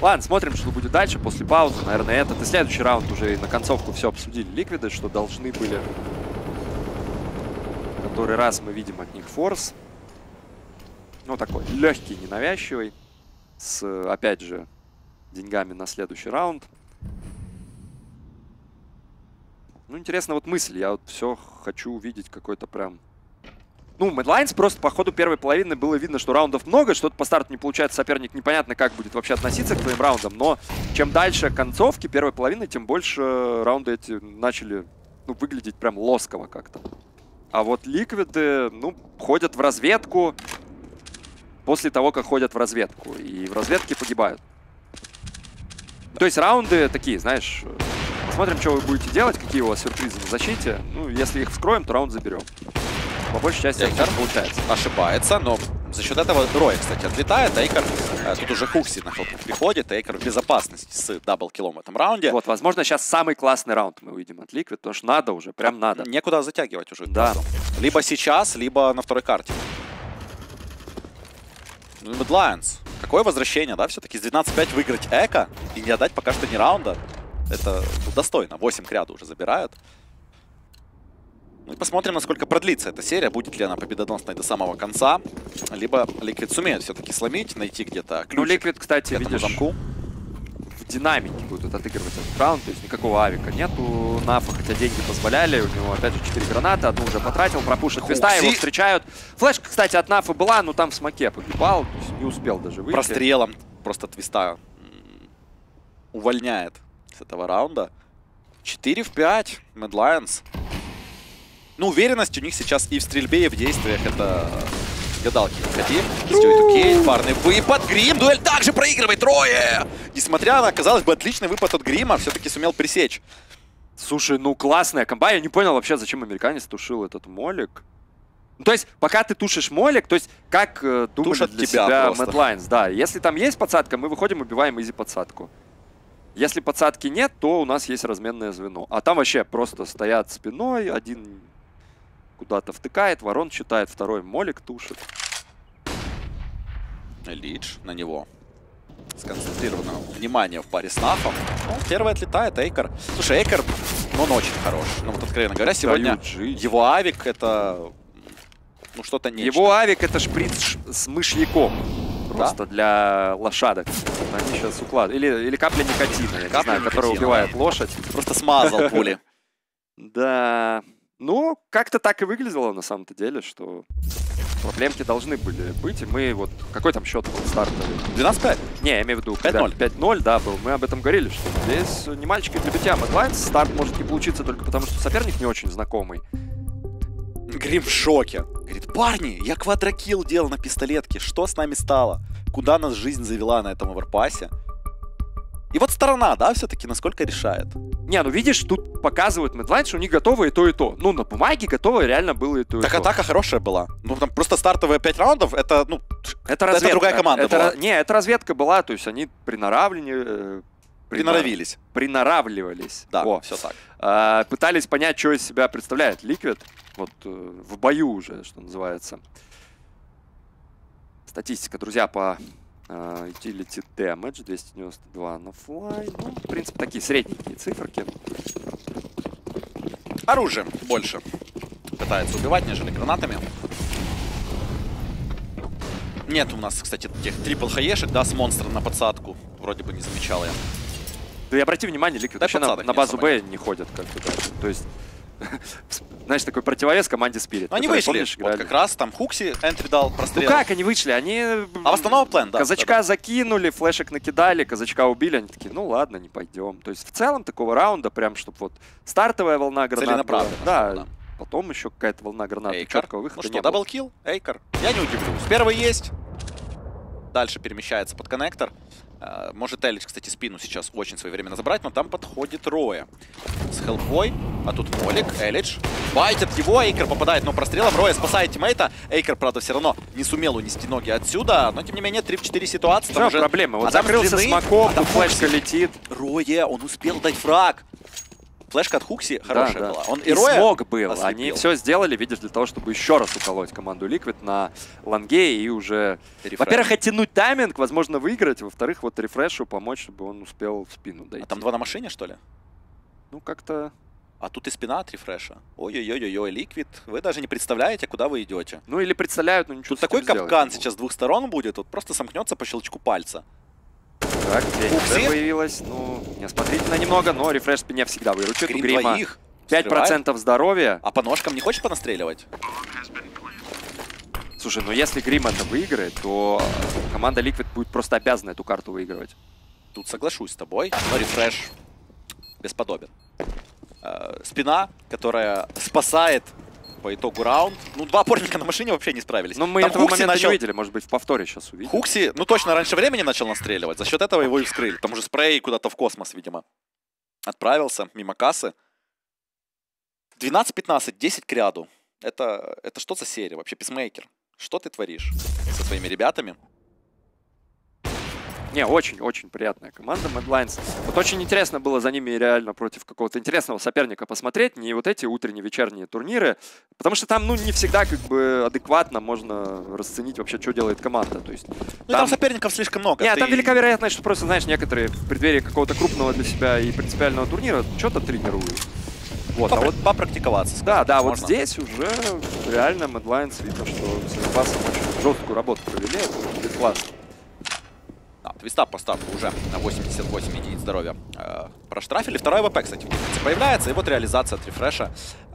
Ладно, смотрим, что будет дальше после паузы. Наверное, этот и следующий раунд уже и на концовку все обсудили Liquid, что должны были. Который раз мы видим от них форс. Ну, такой легкий, ненавязчивый. С, опять же, деньгами на следующий раунд. Ну, интересно, вот мысль. Я вот все хочу увидеть какой-то прям... Ну, Mad Lions просто по ходу первой половины было видно, что раундов много, что-то по старту не получается, соперник непонятно, как будет вообще относиться к твоим раундам, но чем дальше концовки первой половины, тем больше раунды эти начали, ну, выглядеть прям лосково как-то. А вот Ликвиды, ну, ходят в разведку после того, как ходят в разведку, и в разведке погибают. То есть раунды такие, знаешь... Посмотрим, что вы будете делать, какие у вас сюрпризы на защите. Ну, если их вскроем, то раунд заберем. По большей части Aicar получается. Ошибается, но за счет этого Roy, кстати, отлетает. Aicar, тут уже Huksi на хлопок приходит. Aicar в безопасности с даблкиллом в этом раунде. Вот, возможно, сейчас самый классный раунд мы увидим от Liquid, потому что надо уже, прям надо. Некуда затягивать уже. Да. Либо сейчас, либо на второй карте. Ну и Mad Lions. Какое возвращение, да, все-таки с 12-5 выиграть Эко и не отдать пока что ни раунда. Это достойно. 8 к ряду уже забирают. Ну и посмотрим, насколько продлится эта серия. Будет ли она победоносной до самого конца. Либо Liquid сумеет все-таки сломить, найти где-то ключ. Ну, Liquid, кстати, видишь, замку. В динамике будут отыгрывать этот раунд. То есть никакого авика нету. Нафа, хотя деньги позволяли. У него, опять же, 4 гранаты. Одну уже потратил. Пропушит Твиста, его встречают. Флешка, кстати, от Нафа была, но там в смоке погибал. То есть не успел даже выйти. Прострелом просто Твиста увольняет с этого раунда. 4 в 5 Mad Lions. Ну, уверенность у них сейчас и в стрельбе, и в действиях. Это гадалки. Стюит, парный выпад. Грим дуэль также проигрывает Roy. Несмотря на, казалось бы, отличный выпад от Грима, все-таки сумел пресечь. Слушай, ну классная комба. Я не понял вообще, зачем американец тушил этот молик. Ну, то есть, пока ты тушишь молик, то есть, как тушат для тебя Mad Lions. Да, если там есть подсадка, мы выходим, убиваем изи подсадку. Если подсадки нет, то у нас есть разменное звено. А там вообще просто стоят спиной, один куда-то втыкает, ворон читает, второй молик тушит. Элидж на него. Сконцентрировано внимание в паре с Нафом. Ну, первый отлетает, Aicar. Слушай, Aicar, он очень хорош. Ну вот, откровенно говоря, сегодня его авик — это... Ну, что-то нечто. Его авик — это шприц с мышьяком. Просто, да? Для лошадок. Они сейчас укладывают. Или капля никотина, я не знаю, которая убивает лошадь. Просто смазал пули. Да. Ну, как-то так и выглядело на самом-то деле, что проблемки должны были быть. И мы вот... Какой там счет был стартовый? 12-5? Не, я имею в виду 5-0. 5-0, да, был. Мы об этом говорили, что здесь не мальчики для битья. Mad Lions старт может не получиться только потому, что соперник не очень знакомый. Грим в шоке. Говорит, парни, я квадрокилл делал на пистолетке. Что с нами стало? Куда нас жизнь завела на этом оверпасе? И вот сторона, да, все-таки насколько решает. Не, ну видишь, тут показывают Mad Lions, что у них готово и то, и то. Ну, на бумаге готово реально было и то, и так то. Так атака хорошая была. Ну, там просто стартовые 5 раундов, это, ну, это другая команда была. Не, это разведка была, то есть они приноравливались. Да, о, все так. Пытались понять, что из себя представляет Liquid. Вот в бою уже, что называется. Статистика, друзья, по utility damage. 292 на флай. Ну, в принципе, такие средненькие циферки. Оружием больше пытается убивать, нежели гранатами. Нет у нас, кстати, тех трипл-хаешек, да, с монстром на подсадку. Вроде бы не замечал я. Да и обрати внимание, Liquid вообще на базу Б не ходят как-то даже. То есть... Знаешь, такой противовес команде Spirit. Они вышли, помнишь, вот как раз там Huksi энтри дал прострел. Ну как они вышли? Они... А в основном план, да. Казачка закинули, флешек накидали, казачка убили. Они такие, ну ладно, не пойдем. То есть в целом такого раунда прям, чтобы вот стартовая волна гранат. Целенаправленно. Да, потом еще какая-то волна гранат. Четкого выхода не было. Ну что, даблкилл? Aicar. Я не удивлюсь. Первый есть. Дальше перемещается под коннектор. Может Элидж, кстати, спину сейчас очень своевременно забрать, но там подходит Роя с хелпой, а тут молик, Элидж байтит его, Aicar попадает, но прострелом Роя спасает тиммейта. Aicar, правда, все равно не сумел унести ноги отсюда, но тем не менее 3 в 4 ситуации. Там уже проблема, вот закрылся смоком, а там флешка летит. Роя, он успел дать фраг. Флешка от Huksi хорошая, да, была. Он и Роя смог был. Ослепил. Они все сделали, видишь, для того, чтобы еще раз уколоть команду Liquid на лонге и уже, во-первых, оттянуть тайминг, возможно, выиграть, во-вторых, вот Refresh'у помочь, чтобы он успел в спину дойти. А там 2 на машине, что ли? Ну, как-то... А тут и спина от Refresh'а. Ой-ой-ой-ой, Liquid, вы даже не представляете, куда вы идете. Ну, или представляют, но ничего тут с такой капкан сделать. Сейчас с двух сторон будет, вот просто сомкнется по щелчку пальца. Так, Фенникса появилась. Ну, неосмотрительно немного, но рефреш в спине всегда выручит. Грим у Грима двоих. 5% здоровья. А по ножкам не хочешь понастреливать? Слушай, ну если Грим это выиграет, то команда Liquid будет просто обязана эту карту выигрывать. Тут соглашусь с тобой, но рефреш бесподобен. Спина, которая спасает по итогу раунд. Ну, два опорника на машине вообще не справились. Но мы там этого момента начал... не видели, может быть, в повторе сейчас увидим. Хукси, ну точно, раньше времени начал настреливать. За счет этого его и вскрыли. Там уже спрей куда-то в космос, видимо, отправился мимо кассы. 12-15, 10 к ряду. Это что за серия? Вообще, Писмейкер, что ты творишь со своими ребятами? Не, очень-очень приятная команда Mad Lions. Вот очень интересно было за ними реально против какого-то интересного соперника посмотреть, не вот эти утренние, вечерние турниры, потому что там, ну, не всегда как бы адекватно можно расценить вообще, что делает команда. То есть, ну, там соперников слишком много. Нет, там велика вероятность, что просто, знаешь, некоторые в преддверии какого-то крупного для себя и принципиального турнира что-то тренируют. Вот, а вот попрактиковаться. Да, да, вот здесь уже реально Mad Lions видно, что с Overpass'ом очень жесткую работу провели, это будет классно. Твиста поставку уже на 88 единиц здоровья проштрафили. Второй ВП, кстати, появляется. И вот реализация от рефреша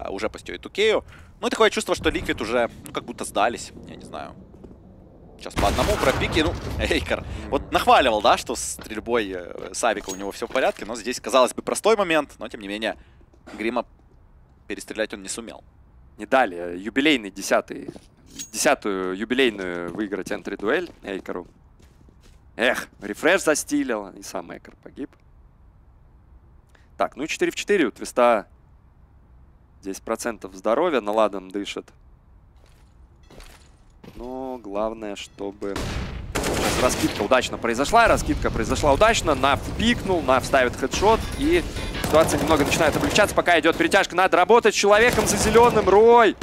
уже по Стюи Тукею. Ну и такое чувство, что Liquid уже, ну, как будто сдались. Я не знаю. Сейчас по одному пропики. Ну, Aicar. Вот нахваливал, да, что с стрельбой Савика у него все в порядке. Но здесь, казалось бы, простой момент. Но, тем не менее, Грима перестрелять он не сумел. Не дали. Юбилейный 10-ю юбилейную выиграть энтри-дуэль Aicar'у. Эх, рефреш застилил, и сам Aicar погиб. Так, ну и 4 в 4 у Твиста. 10% здоровья, наладом дышит. Но главное, чтобы... Сейчас раскидка удачно произошла, Нав пикнул, Нав ставит хедшот, и ситуация немного начинает облегчаться, пока идет перетяжка. Надо работать с человеком за зеленым, Рой!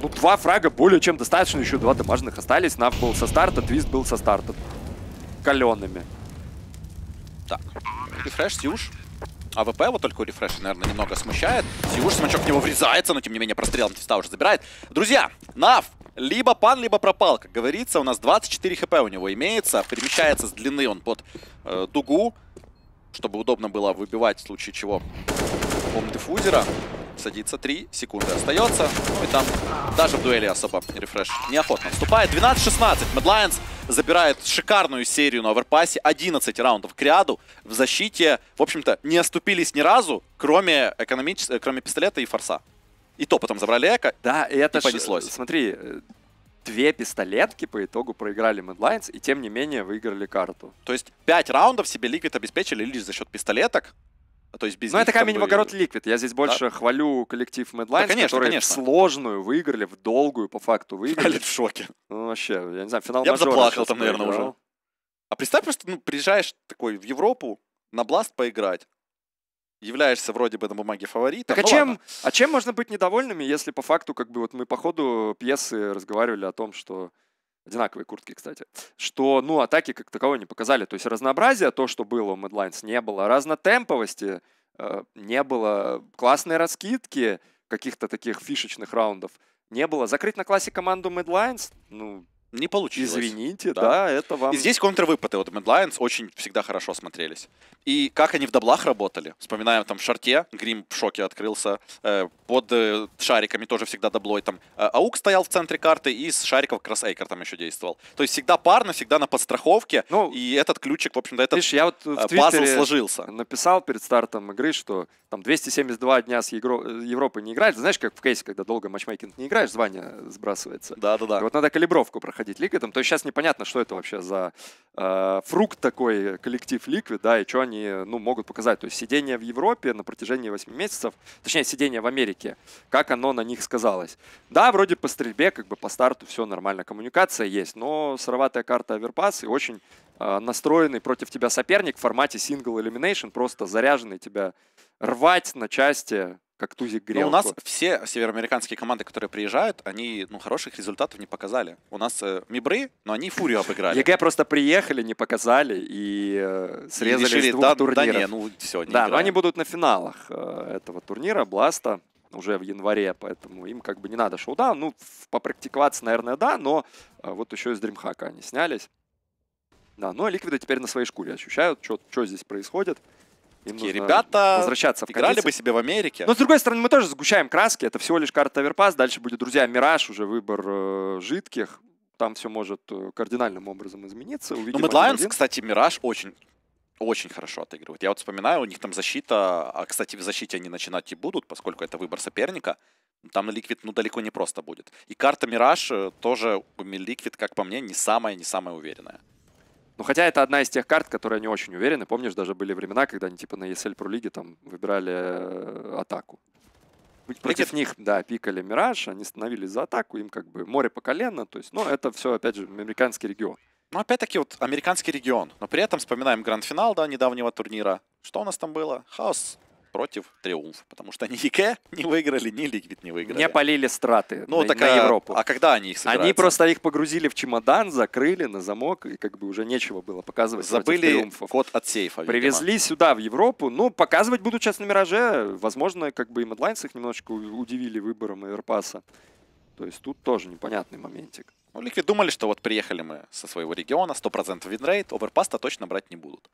Ну, два фрага более чем достаточно, еще два дамажных остались. Нав был со старта, Твист был со старта. Калеными. Так, рефреш, Сьюш. АВП вот только у рефреша, наверное, немного смущает. Сьюш, смачок в него врезается, но тем не менее прострелом Твиста уже забирает. Друзья, Нав либо пан, либо пропал. Как говорится, у нас 24 хп у него имеется. Перемещается с длины он под дугу, чтобы удобно было выбивать в случае чего бомб дефузера. Садится, 3 секунды остается. Ну и там даже в дуэли особо рефреш неохотно вступает. 12-16. Mad Lions забирает шикарную серию на Overpass'е. 11 раундов к ряду. В защите, в общем-то, не оступились ни разу, кроме пистолета и форса. И то потом забрали эко. Да, и это понеслось. Смотри, две пистолетки по итогу проиграли Mad Lions и тем не менее выиграли карту. То есть 5 раундов себе Liquid обеспечили лишь за счет пистолеток. То есть без... Ну, это камень в огород Liquid. Я здесь больше хвалю коллектив Mad Lions, которые сложную выиграли, в долгую, по факту, выиграли. Я в шоке. Ну, вообще, я не знаю, финал мажора. Я бы заплакал там, наверное, уже. А представь, просто приезжаешь такой в Европу на Blast поиграть, являешься вроде бы на бумаге фаворитом. Так а чем можно быть недовольными, если по факту, как бы, вот мы по ходу пьесы разговаривали о том, что... Одинаковые куртки, кстати. Что, ну, атаки как такового не показали. То есть разнообразия, то, что было у Mad Lions, не было. Разнотемповости не было. Классные раскидки каких-то таких фишечных раундов не было. Закрыть на классе команду Mad Lions, ну, не получилось. Извините, да, это вам... И здесь контрвыпады от Mad Lions очень всегда хорошо смотрелись. И как они в даблах работали. Вспоминаем там в шарте, Грим в шоке открылся. Под шариками тоже всегда даблой. Там Аук стоял в центре карты, и с шариков как раз Aicar там еще действовал. То есть всегда парно, всегда на подстраховке. Ну, и этот ключик, в общем-то, этот, видишь, я вот в пазл сложился. Написал перед стартом игры, что там 272 дня с Европой не играет. Знаешь, как в кейсе, когда долго матчмейкинг не играешь, звание сбрасывается. Да-да-да. Вот надо калибровку проходить. Liquid, то есть сейчас непонятно, что это вообще за фрукт такой, коллектив Liquid, да, и что они, ну, могут показать. То есть сидение в Европе на протяжении 8 месяцев, точнее, сидение в Америке, как оно на них сказалось. Да, вроде по стрельбе, как бы по старту все нормально, коммуникация есть, но сыроватая карта Overpass и очень настроенный против тебя соперник в формате Single Elimination, просто заряженный тебя рвать на части, как тузик грелку. Но у нас все североамериканские команды, которые приезжают, они, ну, хороших результатов не показали. У нас мибры, но они Фурию обыграли. ЕГЭ просто приехали, не показали и срезали решили, с двух турниров. Да, не, ну, все, не играем. Но они будут на финалах этого турнира, Бласта, уже в январе, поэтому им как бы не надо шоудаун. Ну, попрактиковаться, наверное, да, но вот еще из Дримхака они снялись. Да, ну а Ликвиды теперь на своей шкуре ощущают, что здесь происходит. Такие ребята возвращаться в играли бы себе в Америке. Но, с другой стороны, мы тоже сгущаем краски. Это всего лишь карта Overpass. Дальше будет, друзья, Мираж, уже выбор жидких. Там все может кардинальным образом измениться. Увидим. Ну, Mad Lions, кстати, Мираж очень хорошо отыгрывает. Я вот вспоминаю, у них там защита. А, кстати, в защите они начинать и будут, поскольку это выбор соперника. Там на Liquid, ну, далеко не просто будет. И карта Мираж тоже у Liquid, как по мне, не самая уверенная. Ну, хотя это одна из тех карт, которые они очень уверены. Помнишь, даже были времена, когда они типа на ESL Pro Лиге там выбирали атаку. Против них, да, пикали Мираж, они становились за атаку, им как бы море по колено. То есть, ну, это все, опять же, американский регион. Ну, опять-таки, вот американский регион. Но при этом вспоминаем гранд-финал, да, недавнего турнира. Что у нас там было? Хаос против Триумф. Потому что ни ЕГЭ не выиграли, ни Ликвид не выиграли. Не полили страты на Европу. А когда они их собираются? Они просто их погрузили в чемодан, закрыли на замок, и как бы уже нечего было показывать. Забыли код от сейфа. Привезли сюда, в Европу. Ну, показывать будут сейчас на Мираже. Возможно, как бы и Mad Lions их немножечко удивили выбором Overpass'а. То есть тут тоже непонятный моментик. Ну, Ликвид думали, что вот приехали мы со своего региона, 100% винрейт, Overpass-то точно брать не будут.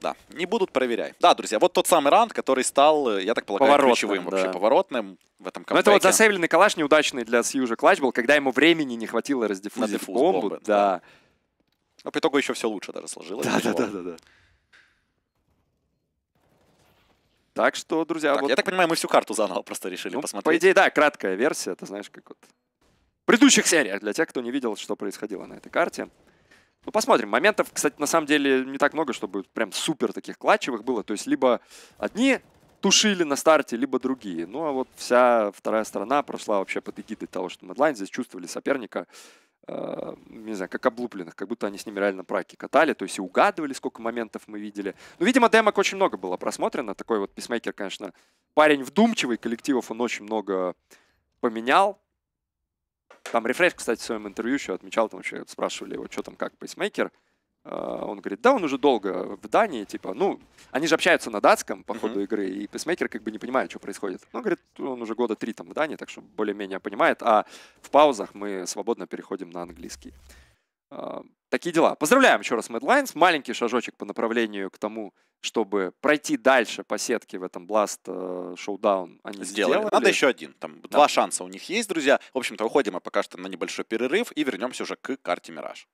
Да, не будут, проверяй. Да, друзья, вот тот самый раунд, который стал, я так полагаю, ключевым вообще поворотным в этом кампбеке. Ну, это вот засейвленный калаш, неудачный для Сьюжа клатч был, когда ему времени не хватило раздиффузить бомбу. Да. Но по итогу еще все лучше даже сложилось. Да. Так что, друзья, так, вот... Я так понимаю, мы всю карту заново просто решили посмотреть. По идее, да, краткая версия, ты знаешь, как вот... В предыдущих сериях, для тех, кто не видел, что происходило на этой карте. Ну, посмотрим. Моментов, кстати, на самом деле не так много, чтобы прям супер таких клатчевых было. То есть либо одни тушили на старте, либо другие. Ну, а вот вся вторая сторона прошла вообще под эгидой того, что Mad Lions здесь чувствовали соперника, не знаю, как облупленных, как будто они с ними реально праки катали. То есть и угадывали, сколько моментов мы видели. Ну, видимо, демок очень много было просмотрено. Такой вот Писмейкер, конечно, парень вдумчивый, коллективов он очень много поменял. Там Refresh, кстати, в своем интервью еще отмечал, там вообще спрашивали его, что там, как Pacemaker. Он говорит, да, он уже долго в Дании, типа, ну, они же общаются на датском по ходу игры, и Pacemaker как бы не понимает, что происходит. Ну, говорит, он уже года 3 там в Дании, так что более-менее понимает, а в паузах мы свободно переходим на английский. Такие дела. Поздравляем еще раз Mad Lions. Маленький шажочек по направлению к тому, чтобы пройти дальше по сетке в этом Blast Showdown они сделали. Надо еще один. Там 2 шанса у них есть, друзья. В общем-то, уходим мы пока что на небольшой перерыв и вернемся уже к карте Мираж.